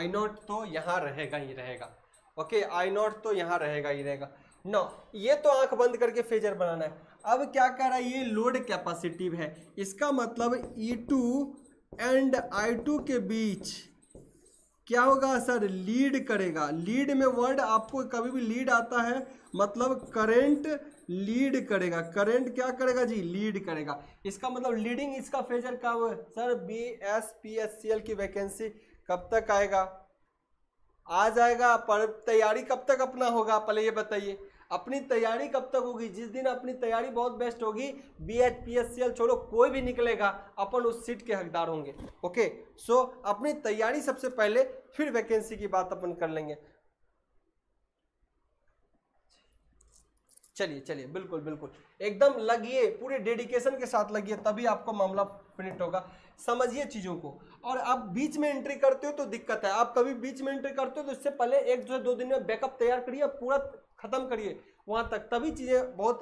I0 तो यहाँ रहेगा ही रहेगा। ओके, I0 तो यहाँ रहेगा ही रहेगा। नो, ये तो आंख बंद करके फेजर बनाना है। अब क्या कह रहा है? ये लोड कैपेसिटिव है, इसका मतलब E2 एंड I2 के बीच क्या होगा सर? लीड करेगा। लीड में वर्ड आपको कभी भी लीड आता है, मतलब करंट लीड करेगा। करंट क्या करेगा जी? लीड करेगा। इसका मतलब लीडिंग इसका फेजर का हुआ सर। BSPSCL की वैकेंसी कब तक आएगा? आ जाएगा, पर तैयारी कब तक अपना होगा पहले ये बताइए। अपनी तैयारी कब तक होगी? जिस दिन अपनी तैयारी बहुत बेस्ट होगी, BSPSCL छोड़ो कोई भी निकलेगा, अपन उस सीट के हकदार होंगे। ओके, सो अपनी तैयारी सबसे पहले, फिर वैकेंसी की बात अपन कर लेंगे। चलिए चलिए, बिल्कुल बिल्कुल एकदम लगिए, पूरे डेडिकेशन के साथ लगिए, तभी आपको मामला फिनिट होगा। समझिए चीज़ों को। और आप बीच में एंट्री करते हो तो दिक्कत है, आप कभी बीच में एंट्री करते हो तो इससे पहले 1 से 2 दिन में बैकअप तैयार करिए, पूरा खत्म करिए वहाँ तक, तभी चीज़ें बहुत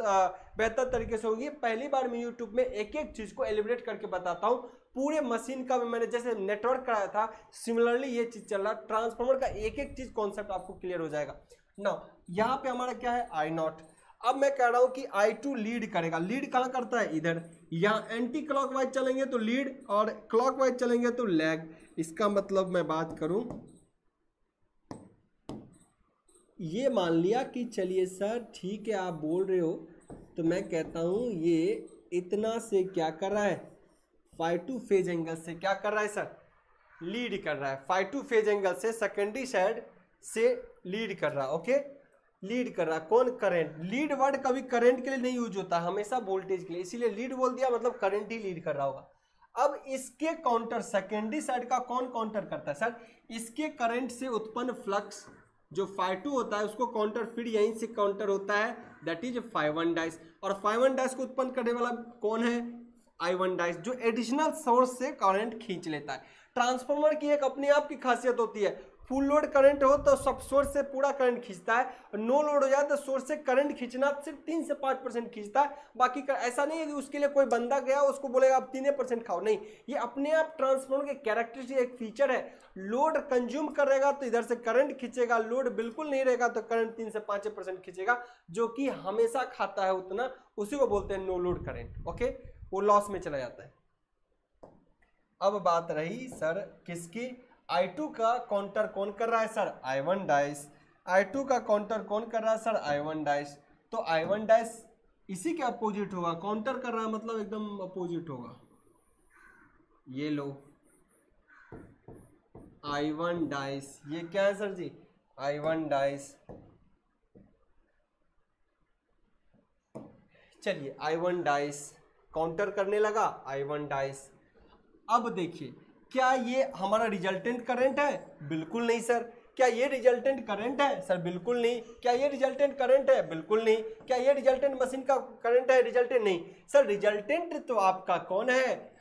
बेहतर तरीके से होगी। पहली बार मैं यूट्यूब में एक एक चीज़ को एलिब्रेट करके बताता हूँ, पूरे मशीन का मैंने जैसे नेटवर्क कराया था, सिमिलरली ये चीज़ चल रहा है। ट्रांसफार्मर का एक एक चीज़ कॉन्सेप्ट आपको क्लियर हो जाएगा। नाउ यहाँ पे हमारा क्या है, आई नॉट। अब मैं कह रहा हूँ कि I2 लीड करेगा, लीड कहाँ करता है, इधर। यहाँ एंटी क्लॉकवाइज चलेंगे तो लीड और क्लॉकवाइज चलेंगे तो लैग। इसका मतलब मैं बात करूँ, ये मान लिया कि चलिए सर ठीक है आप बोल रहे हो, तो मैं कहता हूँ ये इतना से क्या कर रहा है, 5-2 फेज एंगल से क्या कर रहा है सर, लीड कर रहा है। 5-2 फेज एंगल से सेकेंडरी साइड से लीड कर रहा है। ओके, लीड कर रहा है कौन, करंट। लीड वर्ड कभी करंट के लिए नहीं यूज होता, हमेशा वोल्टेज के लिए, इसीलिए लीड बोल दिया, मतलब करंट ही लीड कर रहा होगा। अब इसके काउंटर, सेकेंडरी साइड का कौन काउंटर करता है सर, इसके करंट से उत्पन्न फ्लक्स जो फाइव 2 होता है उसको काउंटर, फिर यहीं से काउंटर होता है, दैट इज 5-1 डाइस। और 5-1 डाइस को उत्पन्न करने वाला कौन है, I1 डाइस, जो एडिशनल सोर्स से करंट खींच लेता है। ट्रांसफार्मर की एक अपने आप की खासियत होती है, फुल लोड करंट हो तो सब सोर्स से पूरा करंट खींचता है, और नो लोड हो जाए तो सोर्स से करंट खींचना सिर्फ 3 से 5% खींचता है, बाकी ऐसा नहीं है कि उसके लिए कोई बंदा गया उसको बोलेगा आप 3% खाओ, नहीं, ये अपने आप ट्रांसफार्मर के कैरेक्टरिस्टिक एक फीचर है। लोड कंज्यूम करेगा तो इधर से करंट खींचेगा, लोड बिल्कुल नहीं रहेगा तो करंट 3 से 5% खींचेगा, जो कि हमेशा खाता है उतना, उसी को बोलते हैं नो लोड करंट। ओके, वो लॉस में चला जाता है। अब बात रही सर किसकी, I2 का काउंटर कौन कर रहा है सर, I1 डाइस। I2 का काउंटर कौन कर रहा है सर, I1 डाइस। तो I1 डाइस इसी के अपोजिट होगा, काउंटर कर रहा है मतलब एकदम अपोजिट होगा। ये लो I1 डाइस, ये क्या है सर जी, I1 डाइस। चलिए I1 डाइस काउंटर करने लगा, I1 डाइस। अब देखिए क्या ये हमारा रिजल्टेंट करंट है, बिल्कुल नहीं सर। क्या ये रिजल्टेंट करंट है सर, बिल्कुल नहीं। क्या ये रिजल्टेंट करंट है, बिल्कुल नहीं। क्या ये रिजल्टेंट मशीन का करंट है, रिजल्टेंट नहीं सर। रिजल्टेंट तो आपका कौन है,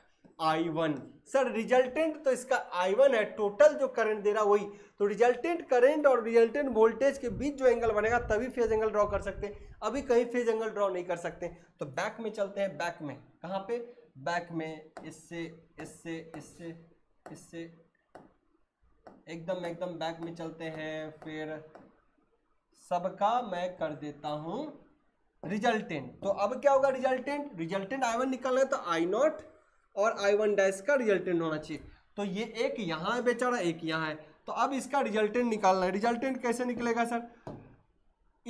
I1 सर, रिजल्टेंट तो इसका I1 है, टोटल जो करंट दे रहा वही। तो रिजल्टेंट करंट और रिजल्टेंट वोल्टेज के बीच जो एंगल बनेगा तभी फेज एंगल ड्रॉ कर सकते हैं, अभी कहीं फेज एंगल ड्रॉ नहीं कर सकते। तो बैक में चलते हैं, बैक में कहाँ पे, बैक में इससे इससे इससे इससे एकदम एकदम बैक में चलते हैं। फिर सबका मैं कर देता हूँ रिजल्टेंट। तो अब क्या होगा, रिजल्टेंट, रिजल्टेंट I1 निकालना है तो I0 और I1 डैश का रिजल्टेंट होना चाहिए। तो ये एक यहाँ है बेचारा, एक यहाँ है, तो अब इसका रिजल्टेंट निकालना है। रिजल्टेंट कैसे निकलेगा सर,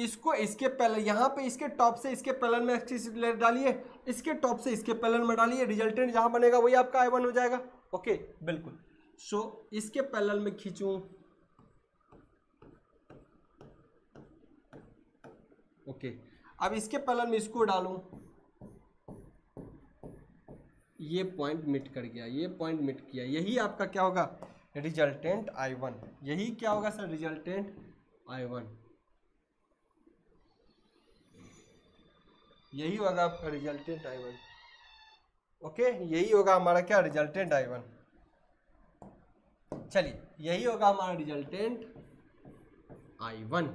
इसको इसके पैरेलल, यहाँ पे इसके टॉप से इसके पैरेलल में एक्सिस डालिए, इसके टॉप से इसके पैरेलल में डालिए, रिजल्टेंट जहाँ बनेगा वही आपका I1 हो जाएगा। ओके बिल्कुल। सो इसके पैरेलल में खींचूँ, ओके, अब इसके पैरेलल में इसको डालूँ, ये पॉइंट मिट कर गया, ये पॉइंट मिट किया, यही आपका क्या होगा, रिजल्टेंट I1। यही क्या होगा सर, रिजल्टेंट I1, यही होगा आपका रिजल्टेंट I1। ओके, यही होगा हमारा क्या, रिजल्टेंट I1। चलिए यही होगा हमारा रिजल्टेंट I1।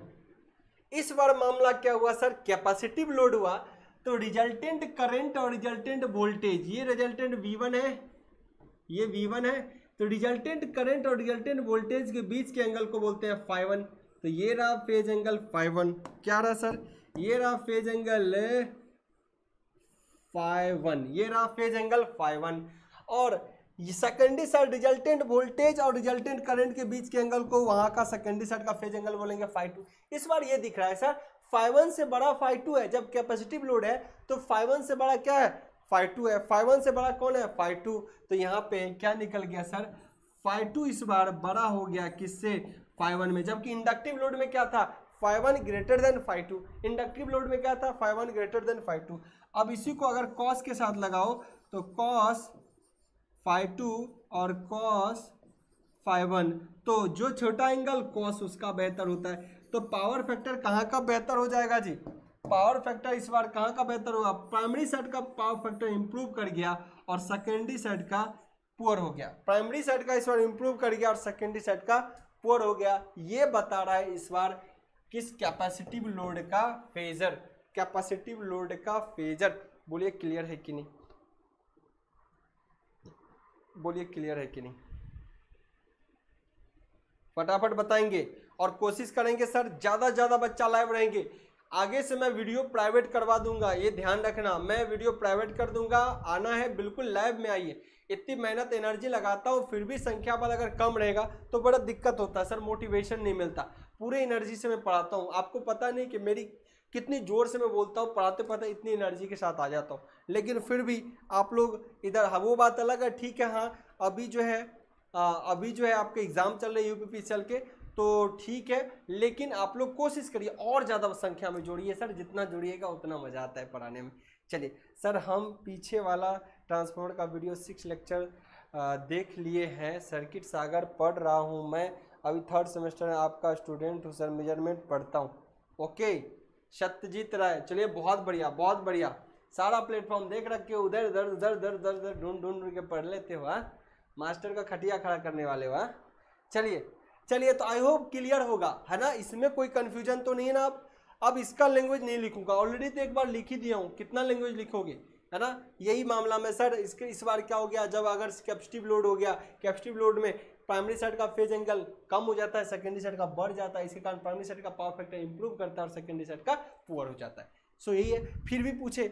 इस बार मामला क्या हुआ सर, कैपेसिटिव लोड हुआ, तो रिजल्टेंट करंट और रिजल्टेंट वोल्टेज, ये रिजल्टेंट V1 है, ये V1 है, तो रिजल्टेंट करंट और रिजल्टेंट वोल्टेज के बीच के एंगल को बोलते हैं φ1। तो ये रहा फेज एंगल φ1, क्या रहा सर, ये रहा फेज एंगल φ1, ये रहा फेज एंगल φ1। और सेकेंडरी साइड रिजल्टेंट वोल्टेज और रिजल्टेंट करंट के बीच के एंगल को, वहाँ का सेकेंडरी साइड का फेज एंगल बोलेंगे φ2। इस बार ये दिख रहा है सर, φ1 से बड़ा φ2 है, जब कैपेसिटिव लोड है तो φ1 से बड़ा क्या है, φ2 है, φ1 से बड़ा कौन है, φ2। तो यहाँ पे क्या निकल गया सर, φ2 इस बार बड़ा हो गया किससे, φ1 में, जबकि इंडक्टिव लोड में क्या था, φ1 ग्रेटर देन φ2। इंडक्टिव लोड में क्या था, φ1 ग्रेटर देन φ2। अब इसी को अगर cos के साथ लगाओ तो cos φ2 और cos φ1, तो जो छोटा एंगल cos उसका बेहतर होता है। तो पावर फैक्टर कहाँ का बेहतर हो जाएगा जी, पावर फैक्टर इस बार कहाँ का बेहतर हुआ, प्राइमरी साइड का पावर फैक्टर इंप्रूव कर गया और सेकेंडरी साइड का पुअर हो गया। प्राइमरी साइड का इस बार इंप्रूव कर गया और सेकेंडरी साइड का पुअर हो गया। ये बता रहा है इस बार किस कैपेसिटिव लोड का फेजर, कैपेसिटिव लोड का फेजर। बोलिए क्लियर है कि नहीं, बोलिए क्लियर है कि नहीं, फटाफट बताएंगे और कोशिश करेंगे सर ज़्यादा से ज़्यादा बच्चा लाइव रहेंगे। आगे से मैं वीडियो प्राइवेट करवा दूंगा, ये ध्यान रखना, मैं वीडियो प्राइवेट कर दूंगा। आना है बिल्कुल लाइव में आइए, इतनी मेहनत एनर्जी लगाता हूँ फिर भी संख्या बल अगर कम रहेगा तो बड़ा दिक्कत होता है सर, मोटिवेशन नहीं मिलता। पूरे एनर्जी से मैं पढ़ाता हूँ, आपको पता नहीं कि मेरी कितनी ज़ोर से मैं बोलता हूँ, पढ़ाते पढ़ाते इतनी एनर्जी के साथ आ जाता हूँ, लेकिन फिर भी आप लोग इधर, हाँ वो बात अलग है ठीक है। हाँ अभी जो है आपके एग्ज़ाम चल रहे हैं यूपीपीसीएल के, तो ठीक है, लेकिन आप लोग कोशिश करिए और ज़्यादा संख्या में जोड़िए सर, जितना जोड़िएगा उतना मज़ा आता है पढ़ाने में। चलिए सर, हम पीछे वाला ट्रांसफॉर्मर का वीडियो 6 लेक्चर देख लिए हैं। सर्किट सागर पढ़ रहा हूँ मैं, अभी थर्ड सेमेस्टर में आपका स्टूडेंट हूँ सर, मेजरमेंट पढ़ता हूँ। ओके सत्यजीत राय, चलिए बहुत बढ़िया बहुत बढ़िया, सारा प्लेटफॉर्म देख रख के उधर उधर उधर उधर उधर उधर ढूंढ के पढ़ लेते हो। हाँ मास्टर का खटिया खड़ा करने वाले हो। हाँ चलिए चलिए, तो आई होप क्लियर होगा है ना, इसमें कोई कन्फ्यूजन तो नहीं है ना। अब इसका लैंग्वेज नहीं लिखूंगा, ऑलरेडी तो एक बार लिख ही दिया हूँ, कितना लैंग्वेज लिखोगे है ना। यही मामला में सर इसके इस बार क्या हो गया, जब अगर कैपेसिटिव लोड हो गया, कैपेसिटिव लोड में प्राइमरी साइड का फेज एंगल कम हो जाता है, सेकेंडरी साइड का बढ़ जाता है, इसके कारण प्राइमरी साइड का पावर फैक्टर इंप्रूव करता है और सेकेंडरी साइड का पुअर हो जाता है। सो यही है। फिर भी पूछे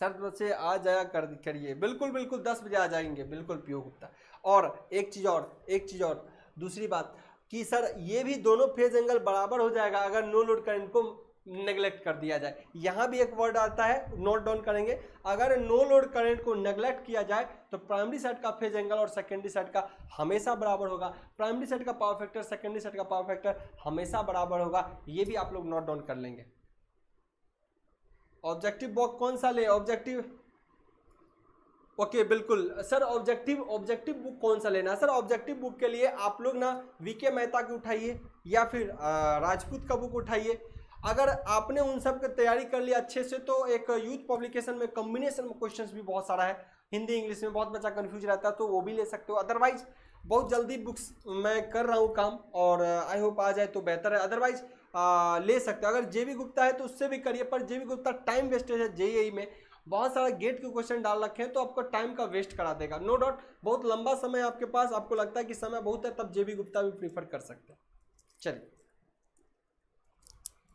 सर बच्चे आ जाया करिए, बिल्कुल बिल्कुल 10 बजे आ जाएंगे बिल्कुल पीओ गुप्ता। और एक चीज़ और दूसरी बात कि सर ये भी दोनों फेज एंगल बराबर हो जाएगा अगर नो लोड करंट को नेगलेक्ट कर दिया जाए। यहाँ भी एक वर्ड आता है, नोट डाउन करेंगे, अगर नो लोड करंट को नेगलेक्ट किया जाए तो प्राइमरी साइड का फेज एंगल और सेकेंडरी साइड का हमेशा बराबर होगा, प्राइमरी साइड का पावर फैक्टर सेकेंडरी साइड का पावर फैक्टर हमेशा बराबर होगा। ये भी आप लोग नोट डाउन कर लेंगे। ऑब्जेक्टिव बॉक्स कौन सा ले, ऑब्जेक्टिव ओके बिल्कुल सर, ऑब्जेक्टिव बुक कौन सा लेना है सर। ऑब्जेक्टिव बुक के लिए आप लोग ना वीके मेहता की उठाइए या फिर राजपूत का बुक उठाइए। अगर आपने उन सब की तैयारी कर ली अच्छे से तो एक यूथ पब्लिकेशन में कॉम्बिनेशन क्वेश्चंस भी बहुत सारा है, हिंदी इंग्लिश में बहुत बच्चा कन्फ्यूज रहता है तो वो भी ले सकते हो। अदरवाइज बहुत जल्दी बुक्स मैं कर रहा हूँ काम, और आई होप आ जाए तो बेहतर है, अदरवाइज ले सकते हो। अगर जेवी गुप्ता है तो उससे भी करिए, पर जेवी गुप्ता टाइम वेस्टेज है, जेईई में बहुत सारा गेट के क्वेश्चन डाल रखे हैं तो आपको टाइम का वेस्ट करा देगा, नो डाउट। बहुत लंबा समय आपके पास, आपको लगता है कि समय बहुत है तब जेबी गुप्ता भी प्रीफर कर सकते हैं। चलिए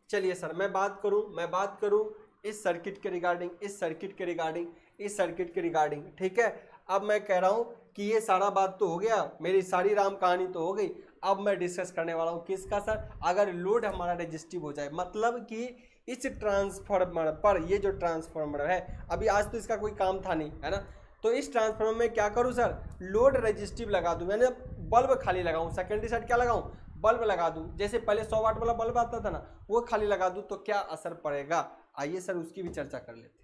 चलिए सर, मैं बात करूं इस सर्किट के रिगार्डिंग। ठीक है, अब मैं कह रहा हूं कि ये सारा बात तो हो गया, मेरी सारी राम कहानी तो हो गई। अब मैं डिस्कस करने वाला हूँ किसका सर, अगर लोड हमारा रेजिस्टिव हो जाए, मतलब कि इस ट्रांसफार्मर पर, ये जो ट्रांसफार्मर है अभी आज तो इसका कोई काम था नहीं है ना, तो इस ट्रांसफार्मर में क्या करूँ सर, लोड रेजिस्टिव लगा दूँ, मैंने बल्ब खाली लगाऊँ, सेकेंडरी साइड क्या लगाऊँ, बल्ब लगा दूँ। जैसे पहले 100 वाट वाला बल्ब आता था ना, वो खाली लगा दूँ तो क्या असर पड़ेगा, आइए सर उसकी भी चर्चा कर लेते।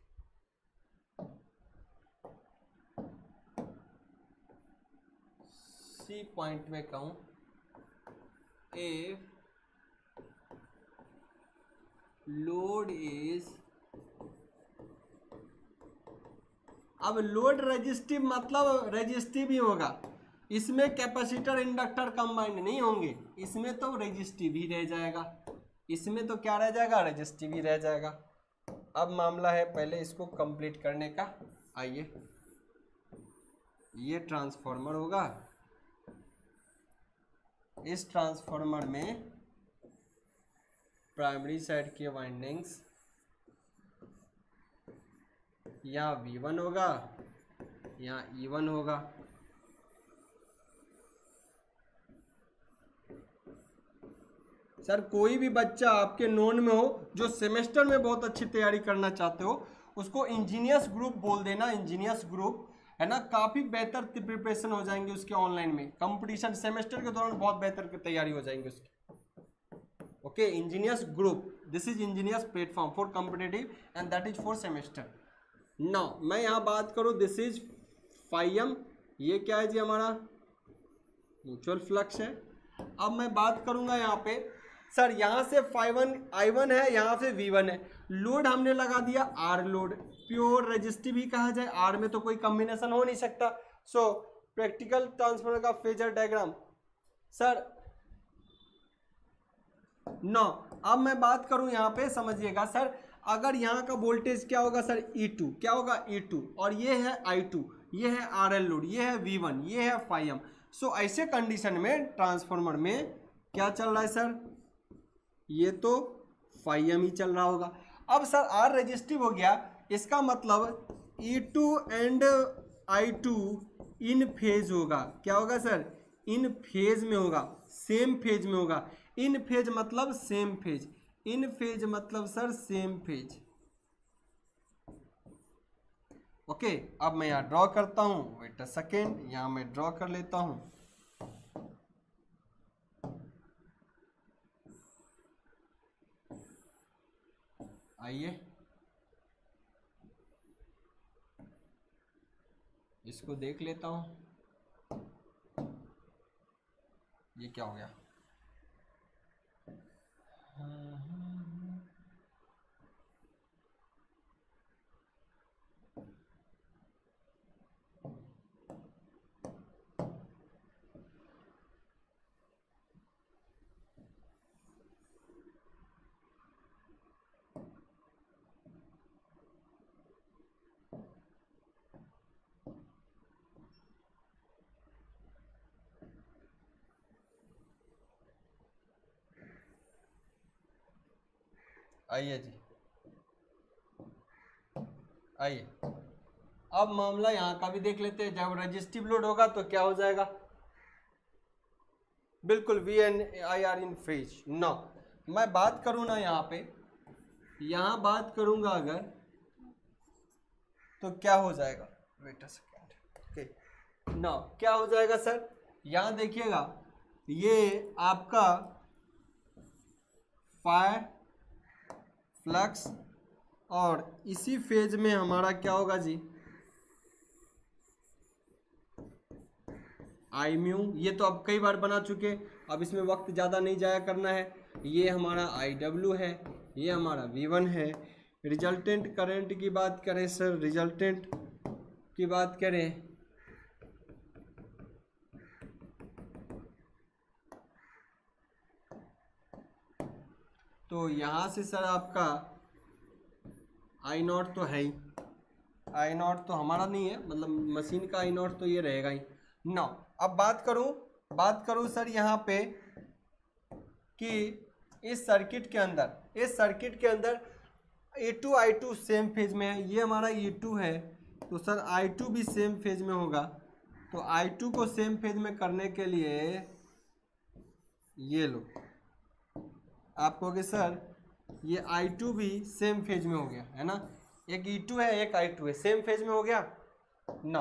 सी पॉइंट में कहूँ if load is, अब लोड रेजिस्टिव मतलब रेजिस्टिव ही होगा, इसमें कैपेसिटर इंडक्टर कंबाइंड नहीं होंगे, इसमें तो रेजिस्टिव ही रह जाएगा, इसमें तो क्या रह जाएगा, रेजिस्टिव ही रह जाएगा। अब मामला है पहले इसको कंप्लीट करने का। आइए, ये ट्रांसफार्मर होगा, इस ट्रांसफार्मर में प्राइमरी साइड के वाइंडिंग्स यहाँ V1 होगा, यहाँ E1 होगा, सर कोई भी बच्चा आपके नोन में हो जो सेमेस्टर में बहुत अच्छी तैयारी करना चाहते हो उसको इंजीनियर्स ग्रुप बोल देना, इंजीनियर्स ग्रुप है ना, काफ़ी बेहतर प्रिपरेशन हो जाएंगे उसके, ऑनलाइन में कंपटीशन सेमेस्टर के दौरान बहुत बेहतर की तैयारी हो जाएंगे उसकी। Okay, engineers group, this is engineers platform for competitive and that is for semester. Now मैं यहाँ बात करूँ, दिस इज फाइम, ये क्या है जी, हमारा म्यूचुअल फ्लक्स है। अब मैं बात करूँगा यहाँ पे सर यहाँ से I1 है, यहाँ से V1 है, लोड हमने लगा दिया R लोड, प्योर रजिस्टिव ही कहा जाए, R में तो कोई कम्बिनेशन हो नहीं सकता। सो प्रैक्टिकल ट्रांसफार्मर का फेजर डायग्राम सर 9। अब मैं बात करूं यहाँ पे, समझिएगा सर, अगर यहाँ का वोल्टेज क्या होगा सर E2, क्या होगा E2, और ये है I2, ये है RL लोड, ये है V1, ये है फाइम। सो ऐसे कंडीशन में ट्रांसफार्मर में क्या चल रहा है सर, ये तो फाइम ही चल रहा होगा। अब सर R रजिस्टिव हो गया, इसका मतलब E2 and I2 in phase होगा, क्या होगा सर, इन फेज में होगा, सेम फेज में होगा। इन फेज मतलब सेम फेज, इन फेज मतलब सर सेम फेज। ओके, अब मैं यहाँ ड्रॉ करता हूँ, वेट अ सेकेंड, यहाँ मैं ड्रॉ कर लेता हूँ। आइए इसको देख लेता हूँ, ये क्या हो गया। आइए जी, आइए अब मामला यहाँ का भी देख लेते हैं। जब रजिस्टिव लोड होगा तो क्या हो जाएगा, बिल्कुल V and I are in phase. Now मैं बात करूँ ना यहाँ पे, यहाँ बात करूँगा अगर तो क्या हो जाएगा, wait a second, okay now क्या हो जाएगा सर, यहाँ देखिएगा ये आपका फायर फ्लक्स और इसी फेज में हमारा क्या होगा जी I म्यू, ये तो अब कई बार बना चुके, अब इसमें वक्त ज़्यादा नहीं जाया करना है। ये हमारा IW है, ये हमारा V1 है। रिजल्टेंट करंट की बात करें सर, रिजल्टेंट की बात करें तो यहाँ से सर आपका I0 तो है ही, I0 तो हमारा नहीं है, मतलब मशीन का I0 तो ये रहेगा ही। नो अब बात करूँ सर यहाँ पे कि इस सर्किट के अंदर A2 I2 सेम फेज में है, ये हमारा E2 है तो सर I2 भी सेम फेज में होगा। तो I2 को सेम फेज में करने के लिए ये लो, आपको कि सर ये I2 भी सेम फेज में हो गया है ना, एक E2 है एक I2 है, सेम फेज में हो गया ना,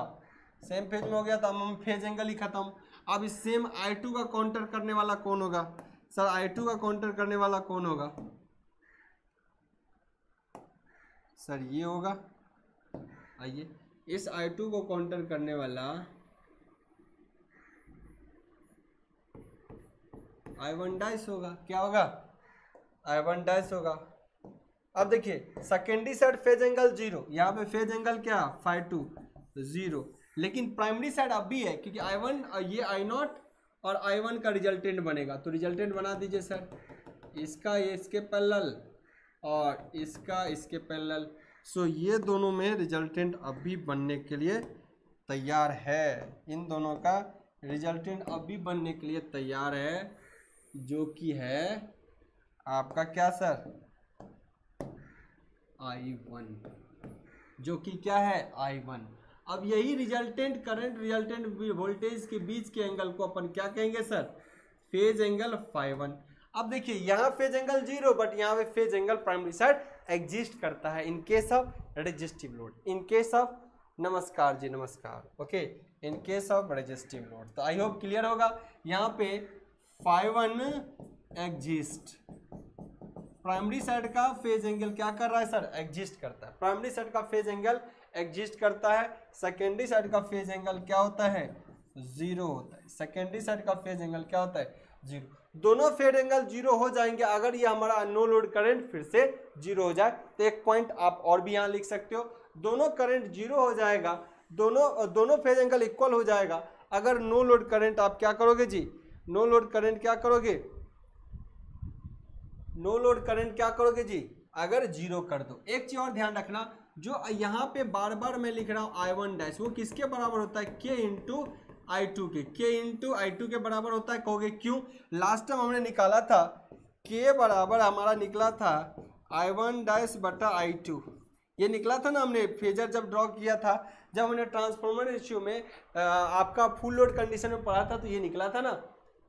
सेम फेज में हो गया तो हम फेज एंगल ही खत्म। अब इस सेम I2 का काउंटर करने वाला कौन होगा सर, I2 का काउंटर करने वाला कौन होगा सर, ये होगा। आइए इस I2 को काउंटर करने वाला I1 डाइस होगा, क्या होगा, I1 डैश होगा। अब देखिए सेकेंडरी साइड फेज एंगल 0, यहाँ पे फेज एंगल क्या φ2 0, लेकिन प्राइमरी साइड अब भी है क्योंकि I1 ये I0 और I1 का रिजल्टेंट बनेगा। तो रिजल्टेंट बना दीजिए सर, इसका ये इसके पैरेलल और इसका इसके पैरेलल। सो ये दोनों में रिजल्टेंट अब भी बनने के लिए तैयार है, इन दोनों का रिजल्टेंट अब भी बनने के लिए तैयार है, जो कि है आपका क्या सर I1, जो कि क्या है I1। अब यही रिजल्टेंट करंट रिजल्टेंट वोल्टेज के बीच के एंगल को अपन क्या कहेंगे सर, फेज एंगल φ1। अब देखिए यहाँ फेज एंगल 0 बट यहाँ पे phase angle primary side exist करता है in case of resistive load, in case of, नमस्कार जी नमस्कार, okay, in case of resistive load. तो आई होप क्लियर होगा, यहाँ पे φ1 एग्जिस्ट, प्राइमरी साइड का फेज एंगल क्या कर रहा है सर, एग्जिस्ट करता है, प्राइमरी साइड का फेज एंगल एग्जिस्ट करता है। सेकेंडरी साइड का फेज एंगल क्या होता है, जीरो होता है, सेकेंडरी साइड का फेज एंगल क्या होता है, जीरो। दोनों फेड एंगल जीरो हो जाएंगे अगर ये हमारा नो लोड करंट फिर से जीरो हो जाए। तो एक पॉइंट आप और भी यहाँ लिख सकते हो, दोनों करंट जीरो हो जाएगा, दोनों फेज एंगल इक्वल हो जाएगा अगर नो लोड करंट आप क्या करोगे जी, नो लोड करंट क्या करोगे, नो लोड करंट क्या करोगे जी, अगर जीरो कर दो। एक चीज़ और ध्यान रखना, जो यहाँ पे बार बार मैं लिख रहा हूँ आई वन डैश, वो किसके बराबर होता है, के इंटू आई टू के, के इंटू आई टू के बराबर होता है। कहोगे क्यों, लास्ट टाइम हमने निकाला था के बराबर हमारा निकला था आई वन डैश बटा आई टू, ये निकला था ना, हमने फेजर जब ड्रॉ किया था, जब हमने ट्रांसफॉर्मर रेशियो में आपका फुल लोड कंडीशन में पढ़ा था, तो ये निकला था ना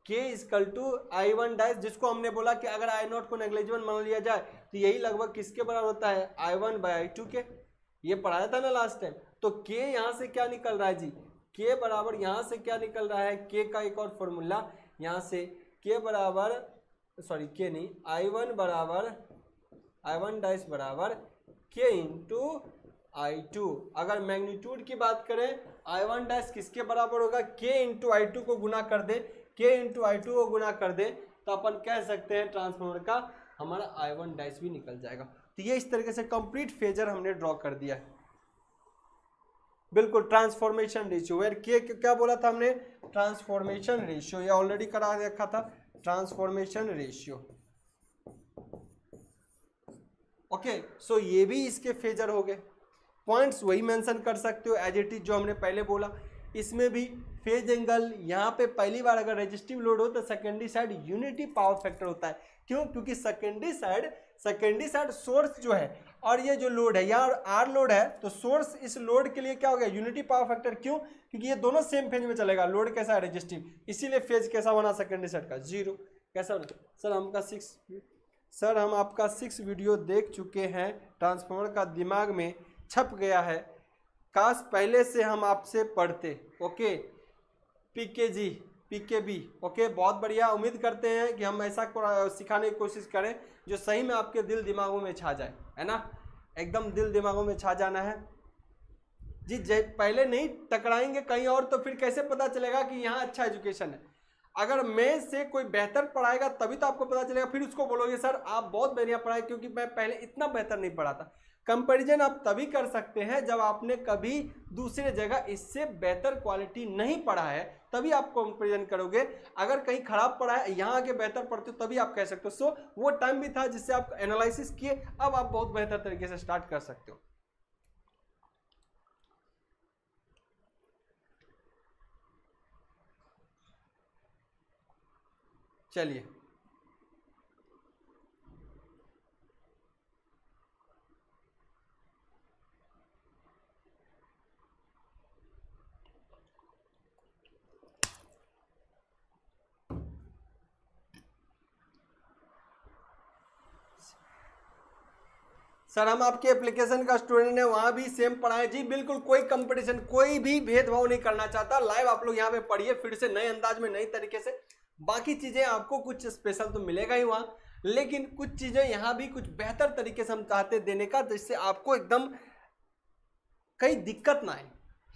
के is equal to I one dash, जिसको हमने बोला कि अगर आई नॉट को नेग्लिजिबल मान लिया जाए तो यही लगभग किसके बराबर होता है, I one by I two के, ये पढ़ाया था ना लास्ट टाइम। तो के यहाँ से क्या निकल रहा है जी, के बराबर यहाँ से क्या निकल रहा है, के का एक और फॉर्मूला यहाँ से के बराबर, सॉरी के नहीं, आई वन बराबर आई वन डैश बराबर के इंटू आई टू। अगर मैग्नीट्यूड की बात करें आई वन डैश किसके बराबर होगा, के इंटू आई टू को गुना कर दे, के इंटू आई टू को गुना कर दे तो अपन कह सकते हैं ट्रांसफॉर्मर का हमारा आई वन डैश भी निकल जाएगा। तो ये इस तरीके से कंप्लीट फेजर हमने ड्रॉ कर दिया है। बिल्कुल ट्रांसफॉर्मेशन रेशियो, यार के क्या बोला था हमने, ट्रांसफॉर्मेशन रेशियो, ये ऑलरेडी करा रखा था ट्रांसफॉर्मेशन रेशियो। ओके सो ये भी इसके फेजर हो गए। पॉइंट्स वही मेंशन कर सकते हो एज इट इज जो हमने पहले बोला। इसमें भी फेज एंगल यहाँ पे पहली बार अगर रेजिस्टिव लोड हो तो secondary side unity power factor होता है। क्यों, क्योंकि सेकेंडरी साइड सोर्स जो है और ये जो लोड है, यहाँ आर लोड है तो सोर्स इस लोड के लिए क्या हो गया, यूनिटी पावर फैक्टर। क्यों, क्योंकि ये दोनों सेम फेज में चलेगा। लोड कैसा है, रेजिस्टिव, इसीलिए फेज कैसा बना सेकेंडरी साइड का, जीरो। कैसा बना सर, हमका सिक्स वीडियो देख चुके हैं, ट्रांसफॉर्मर का दिमाग में छप गया है, काश पहले से हम आपसे पढ़ते। ओके PKB, ओके बहुत बढ़िया। उम्मीद करते हैं कि हम ऐसा सिखाने की कोशिश करें जो सही में आपके दिल दिमागों में छा जाए, है ना, एकदम दिल दिमागों में छा जाना है जी। पहले नहीं टकराएंगे कहीं और तो फिर कैसे पता चलेगा कि यहाँ अच्छा एजुकेशन है। अगर मैं से कोई बेहतर पढ़ाएगा तभी तो आपको पता चलेगा, फिर उसको बोलोगे सर आप बहुत बढ़िया पढ़ाए, क्योंकि मैं पहले इतना बेहतर नहीं पढ़ा था। कंपैरिजन आप तभी कर सकते हैं जब आपने कभी दूसरे जगह इससे बेहतर क्वालिटी नहीं पढ़ा है, तभी आप कंपैरिजन करोगे। अगर कहीं खराब पढ़ा है, यहाँ आके बेहतर पढ़ते हो, तभी आप कह सकते हो। सो वो टाइम भी था जिससे आप एनालिसिस किए, अब आप बहुत बेहतर तरीके से स्टार्ट कर सकते हो। चलिए सर हम आपके एप्लीकेशन का स्टूडेंट है, वहाँ भी सेम पढ़ाएं जी, बिल्कुल कोई कंपटीशन, कोई भी भेदभाव नहीं करना चाहता। लाइव आप लोग यहाँ पे पढ़िए फिर से नए अंदाज में, नए तरीके से। बाकी चीज़ें आपको कुछ स्पेशल तो मिलेगा ही वहाँ, लेकिन कुछ चीज़ें यहाँ भी कुछ बेहतर तरीके से हम चाहते देने का, जिससे आपको एकदम कई दिक्कत ना आए।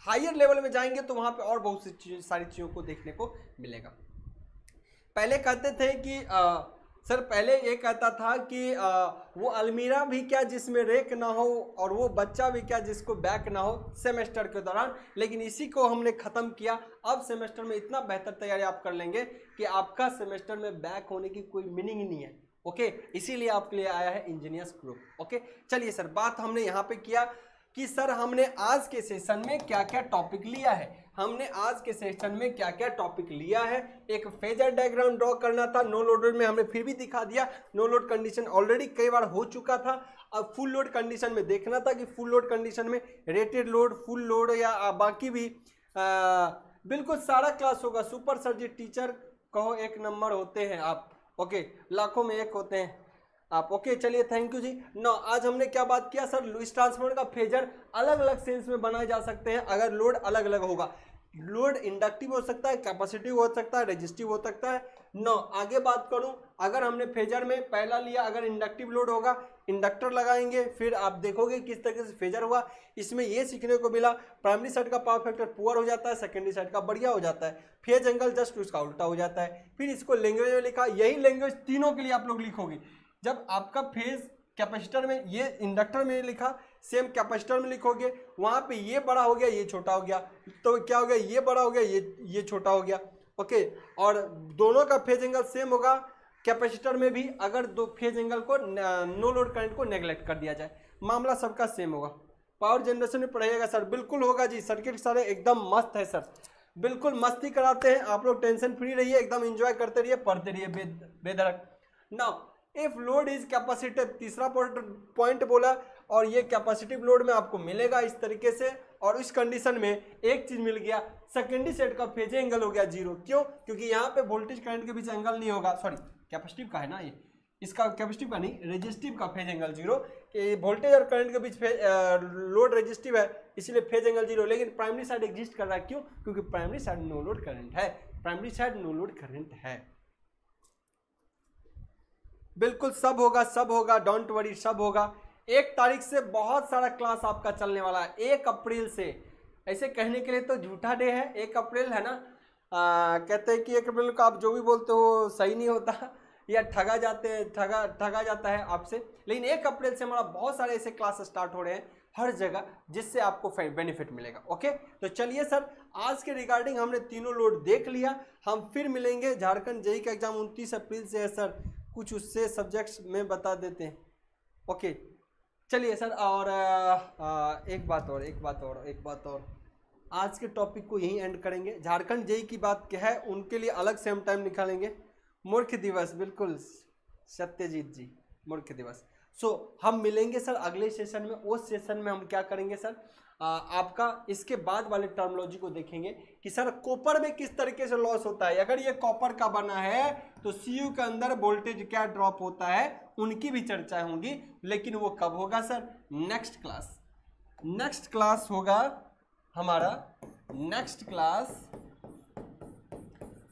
हायर लेवल में जाएंगे तो वहाँ पर और बहुत सी चीज़, सारी चीज़ों को देखने को मिलेगा। पहले कहते थे कि सर पहले ये कहता था कि वो अलमीरा भी क्या जिसमें रेक ना हो, और वो बच्चा भी क्या जिसको बैक ना हो सेमेस्टर के दौरान, लेकिन इसी को हमने ख़त्म किया। अब सेमेस्टर में इतना बेहतर तैयारी आप कर लेंगे कि आपका सेमेस्टर में बैक होने की कोई मीनिंग ही नहीं है। ओके, इसीलिए आपके लिए आया है इंजीनियर्स ग्रुप। ओके चलिए सर, बात हमने यहाँ पर किया कि सर हमने आज के सेशन में क्या क्या टॉपिक लिया है, हमने आज के सेशन में क्या क्या टॉपिक लिया है। एक फेजर डायग्राम ड्रॉ करना था, नो लोड में हमने फिर भी दिखा दिया, नो लोड कंडीशन ऑलरेडी कई बार हो चुका था। अब फुल लोड कंडीशन में देखना था कि फुल लोड कंडीशन में रेटेड लोड, फुल लोड या बाकी भी बिल्कुल सारा क्लास होगा। सुपर सर जी टीचर कहो एक नंबर होते हैं आप, ओके लाखों में एक होते हैं आप। ओके चलिए थैंक यू जी। नो आज हमने क्या बात किया सर, लुईस ट्रांसफॉर्मर का फेजर अलग अलग सेंस में बनाए जा सकते हैं अगर लोड अलग अलग होगा। लोड इंडक्टिव हो सकता है, कैपेसिटिव हो सकता है, रेजिस्टिव हो सकता है, नौ। आगे बात करूं, अगर हमने फेजर में पहला लिया, अगर इंडक्टिव लोड होगा इंडक्टर लगाएंगे, फिर आप देखोगे किस तरीके से फेजर हुआ। इसमें यह सीखने को मिला प्राइमरी साइड का पावर फैक्टर पुअर हो जाता है, सेकेंडरी साइड का बढ़िया हो जाता है, फेज एंगल जस्ट उसका उल्टा हो जाता है। फिर इसको लैंग्वेज में लिखा, यही लैंग्वेज तीनों के लिए आप लोग लिखोगे। जब आपका फेज कैपेसिटर में, ये इंडक्टर में लिखा, सेम कैपेसिटर में लिखोगे, वहाँ पे ये बड़ा हो गया ये छोटा हो गया, तो क्या हो गया, ये बड़ा हो गया ये छोटा हो गया, ओके। और दोनों का फेज एंगल सेम होगा कैपेसिटर में भी, अगर दो फेज एंगल को नो लोड करंट को नेगलेक्ट कर दिया जाए, मामला सबका सेम होगा। पावर जनरेशन में पढ़ाइएगा सर, बिल्कुल होगा जी, सर्किट सारे एकदम मस्त है सर, बिल्कुल मस्ती कराते हैं, आप लोग टेंशन फ्री रहिए, एकदम इंजॉय करते रहिए, पढ़ते रहिए बेधड़क। Now if load is capacitive, तीसरा पॉइंट बोला, और ये कैपेसिटिव लोड में आपको मिलेगा इस तरीके से। और इस कंडीशन में एक चीज मिल गया, सेकेंडरी साइड का फेज एंगल हो गया जीरो। क्यों? क्योंकि यहाँ पे वोल्टेज करंट के बीच एंगल नहीं होगा, सॉरी कैपेसिटिव का है ना ये, इसका कैपेसिटिव का नहीं, रेजिस्टिव का फेज एंगल जीरो। वोल्टेज और करंट के बीच लोड रेजिस्टिव है, इसलिए फेज एंगल जीरो। लेकिन प्राइमरी साइड एग्जिस्ट कर रहा है, क्यों? क्योंकि primary side no load current है, primary side no load current है। बिल्कुल सब होगा, सब होगा, डोंट वरी, सब होगा। 1 तारीख से बहुत सारा क्लास आपका चलने वाला है, 1 अप्रैल से। ऐसे कहने के लिए तो झूठा डे है, 1 अप्रैल है ना, कहते हैं कि 1 अप्रैल को आप जो भी बोलते हो सही नहीं होता या ठगा जाते हैं, ठगा जाता है आपसे। लेकिन 1 अप्रैल से हमारा बहुत सारे ऐसे क्लास स्टार्ट हो रहे हैं हर जगह, जिससे आपको बेनिफिट मिलेगा, ओके। तो चलिए सर, आज के रिगार्डिंग हमने तीनों लोड देख लिया। हम फिर मिलेंगे, झारखंड जेई का एग्जाम 29 अप्रैल से है सर, कुछ उससे सब्जेक्ट्स में बता देते हैं, ओके। चलिए सर, और एक बात और, आज के टॉपिक को यहीं एंड करेंगे। झारखंड जेई की बात क्या है, उनके लिए अलग से हम टाइम निकालेंगे। मूर्ख दिवस, बिल्कुल सत्यजीत जी, मूर्ख दिवस। सो हम मिलेंगे सर अगले सेशन में। उस सेशन में हम क्या करेंगे सर, आपका इसके बाद वाले टर्मोलॉजी को देखेंगे कि सर कॉपर में किस तरीके से लॉस होता है। अगर ये कॉपर का बना है तो सीयू के अंदर वोल्टेज क्या ड्रॉप होता है, उनकी भी चर्चा होंगी। लेकिन वो कब होगा सर, नेक्स्ट क्लास होगा हमारा, नेक्स्ट क्लास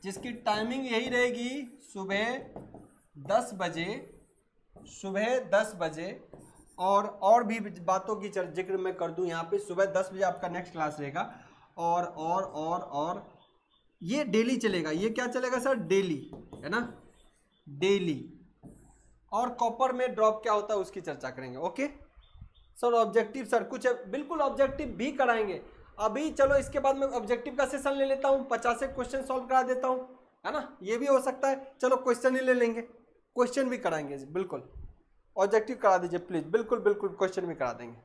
जिसकी टाइमिंग यही रहेगी, सुबह 10 बजे। और भी बातों की जिक्र मैं कर दूं यहाँ पे, सुबह 10 बजे आपका नेक्स्ट क्लास रहेगा। और ये डेली चलेगा, ये क्या चलेगा सर, डेली है ना, डेली। और कॉपर में ड्रॉप क्या होता है उसकी चर्चा करेंगे, ओके। सर ऑब्जेक्टिव सर कुछ है, बिल्कुल ऑब्जेक्टिव भी कराएंगे अभी। चलो इसके बाद मैं ऑब्जेक्टिव का सेशन ले लेता हूँ, 50 क्वेश्चन सॉल्व करा देता हूँ, है ना, ये भी हो सकता है। चलो क्वेश्चन ही ले लेंगे, क्वेश्चन भी कराएंगे जी, बिल्कुल ऑब्जेक्टिव करा दीजिए प्लीज़, बिल्कुल बिल्कुल क्वेश्चन भी करा देंगे,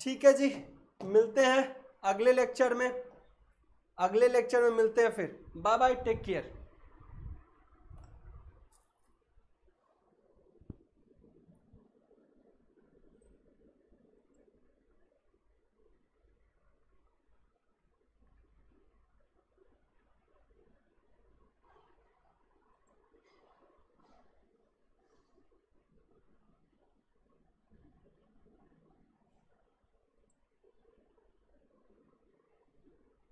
ठीक है जी। मिलते हैं अगले लेक्चर में, मिलते हैं फिर, बाय बाय, टेक केयर।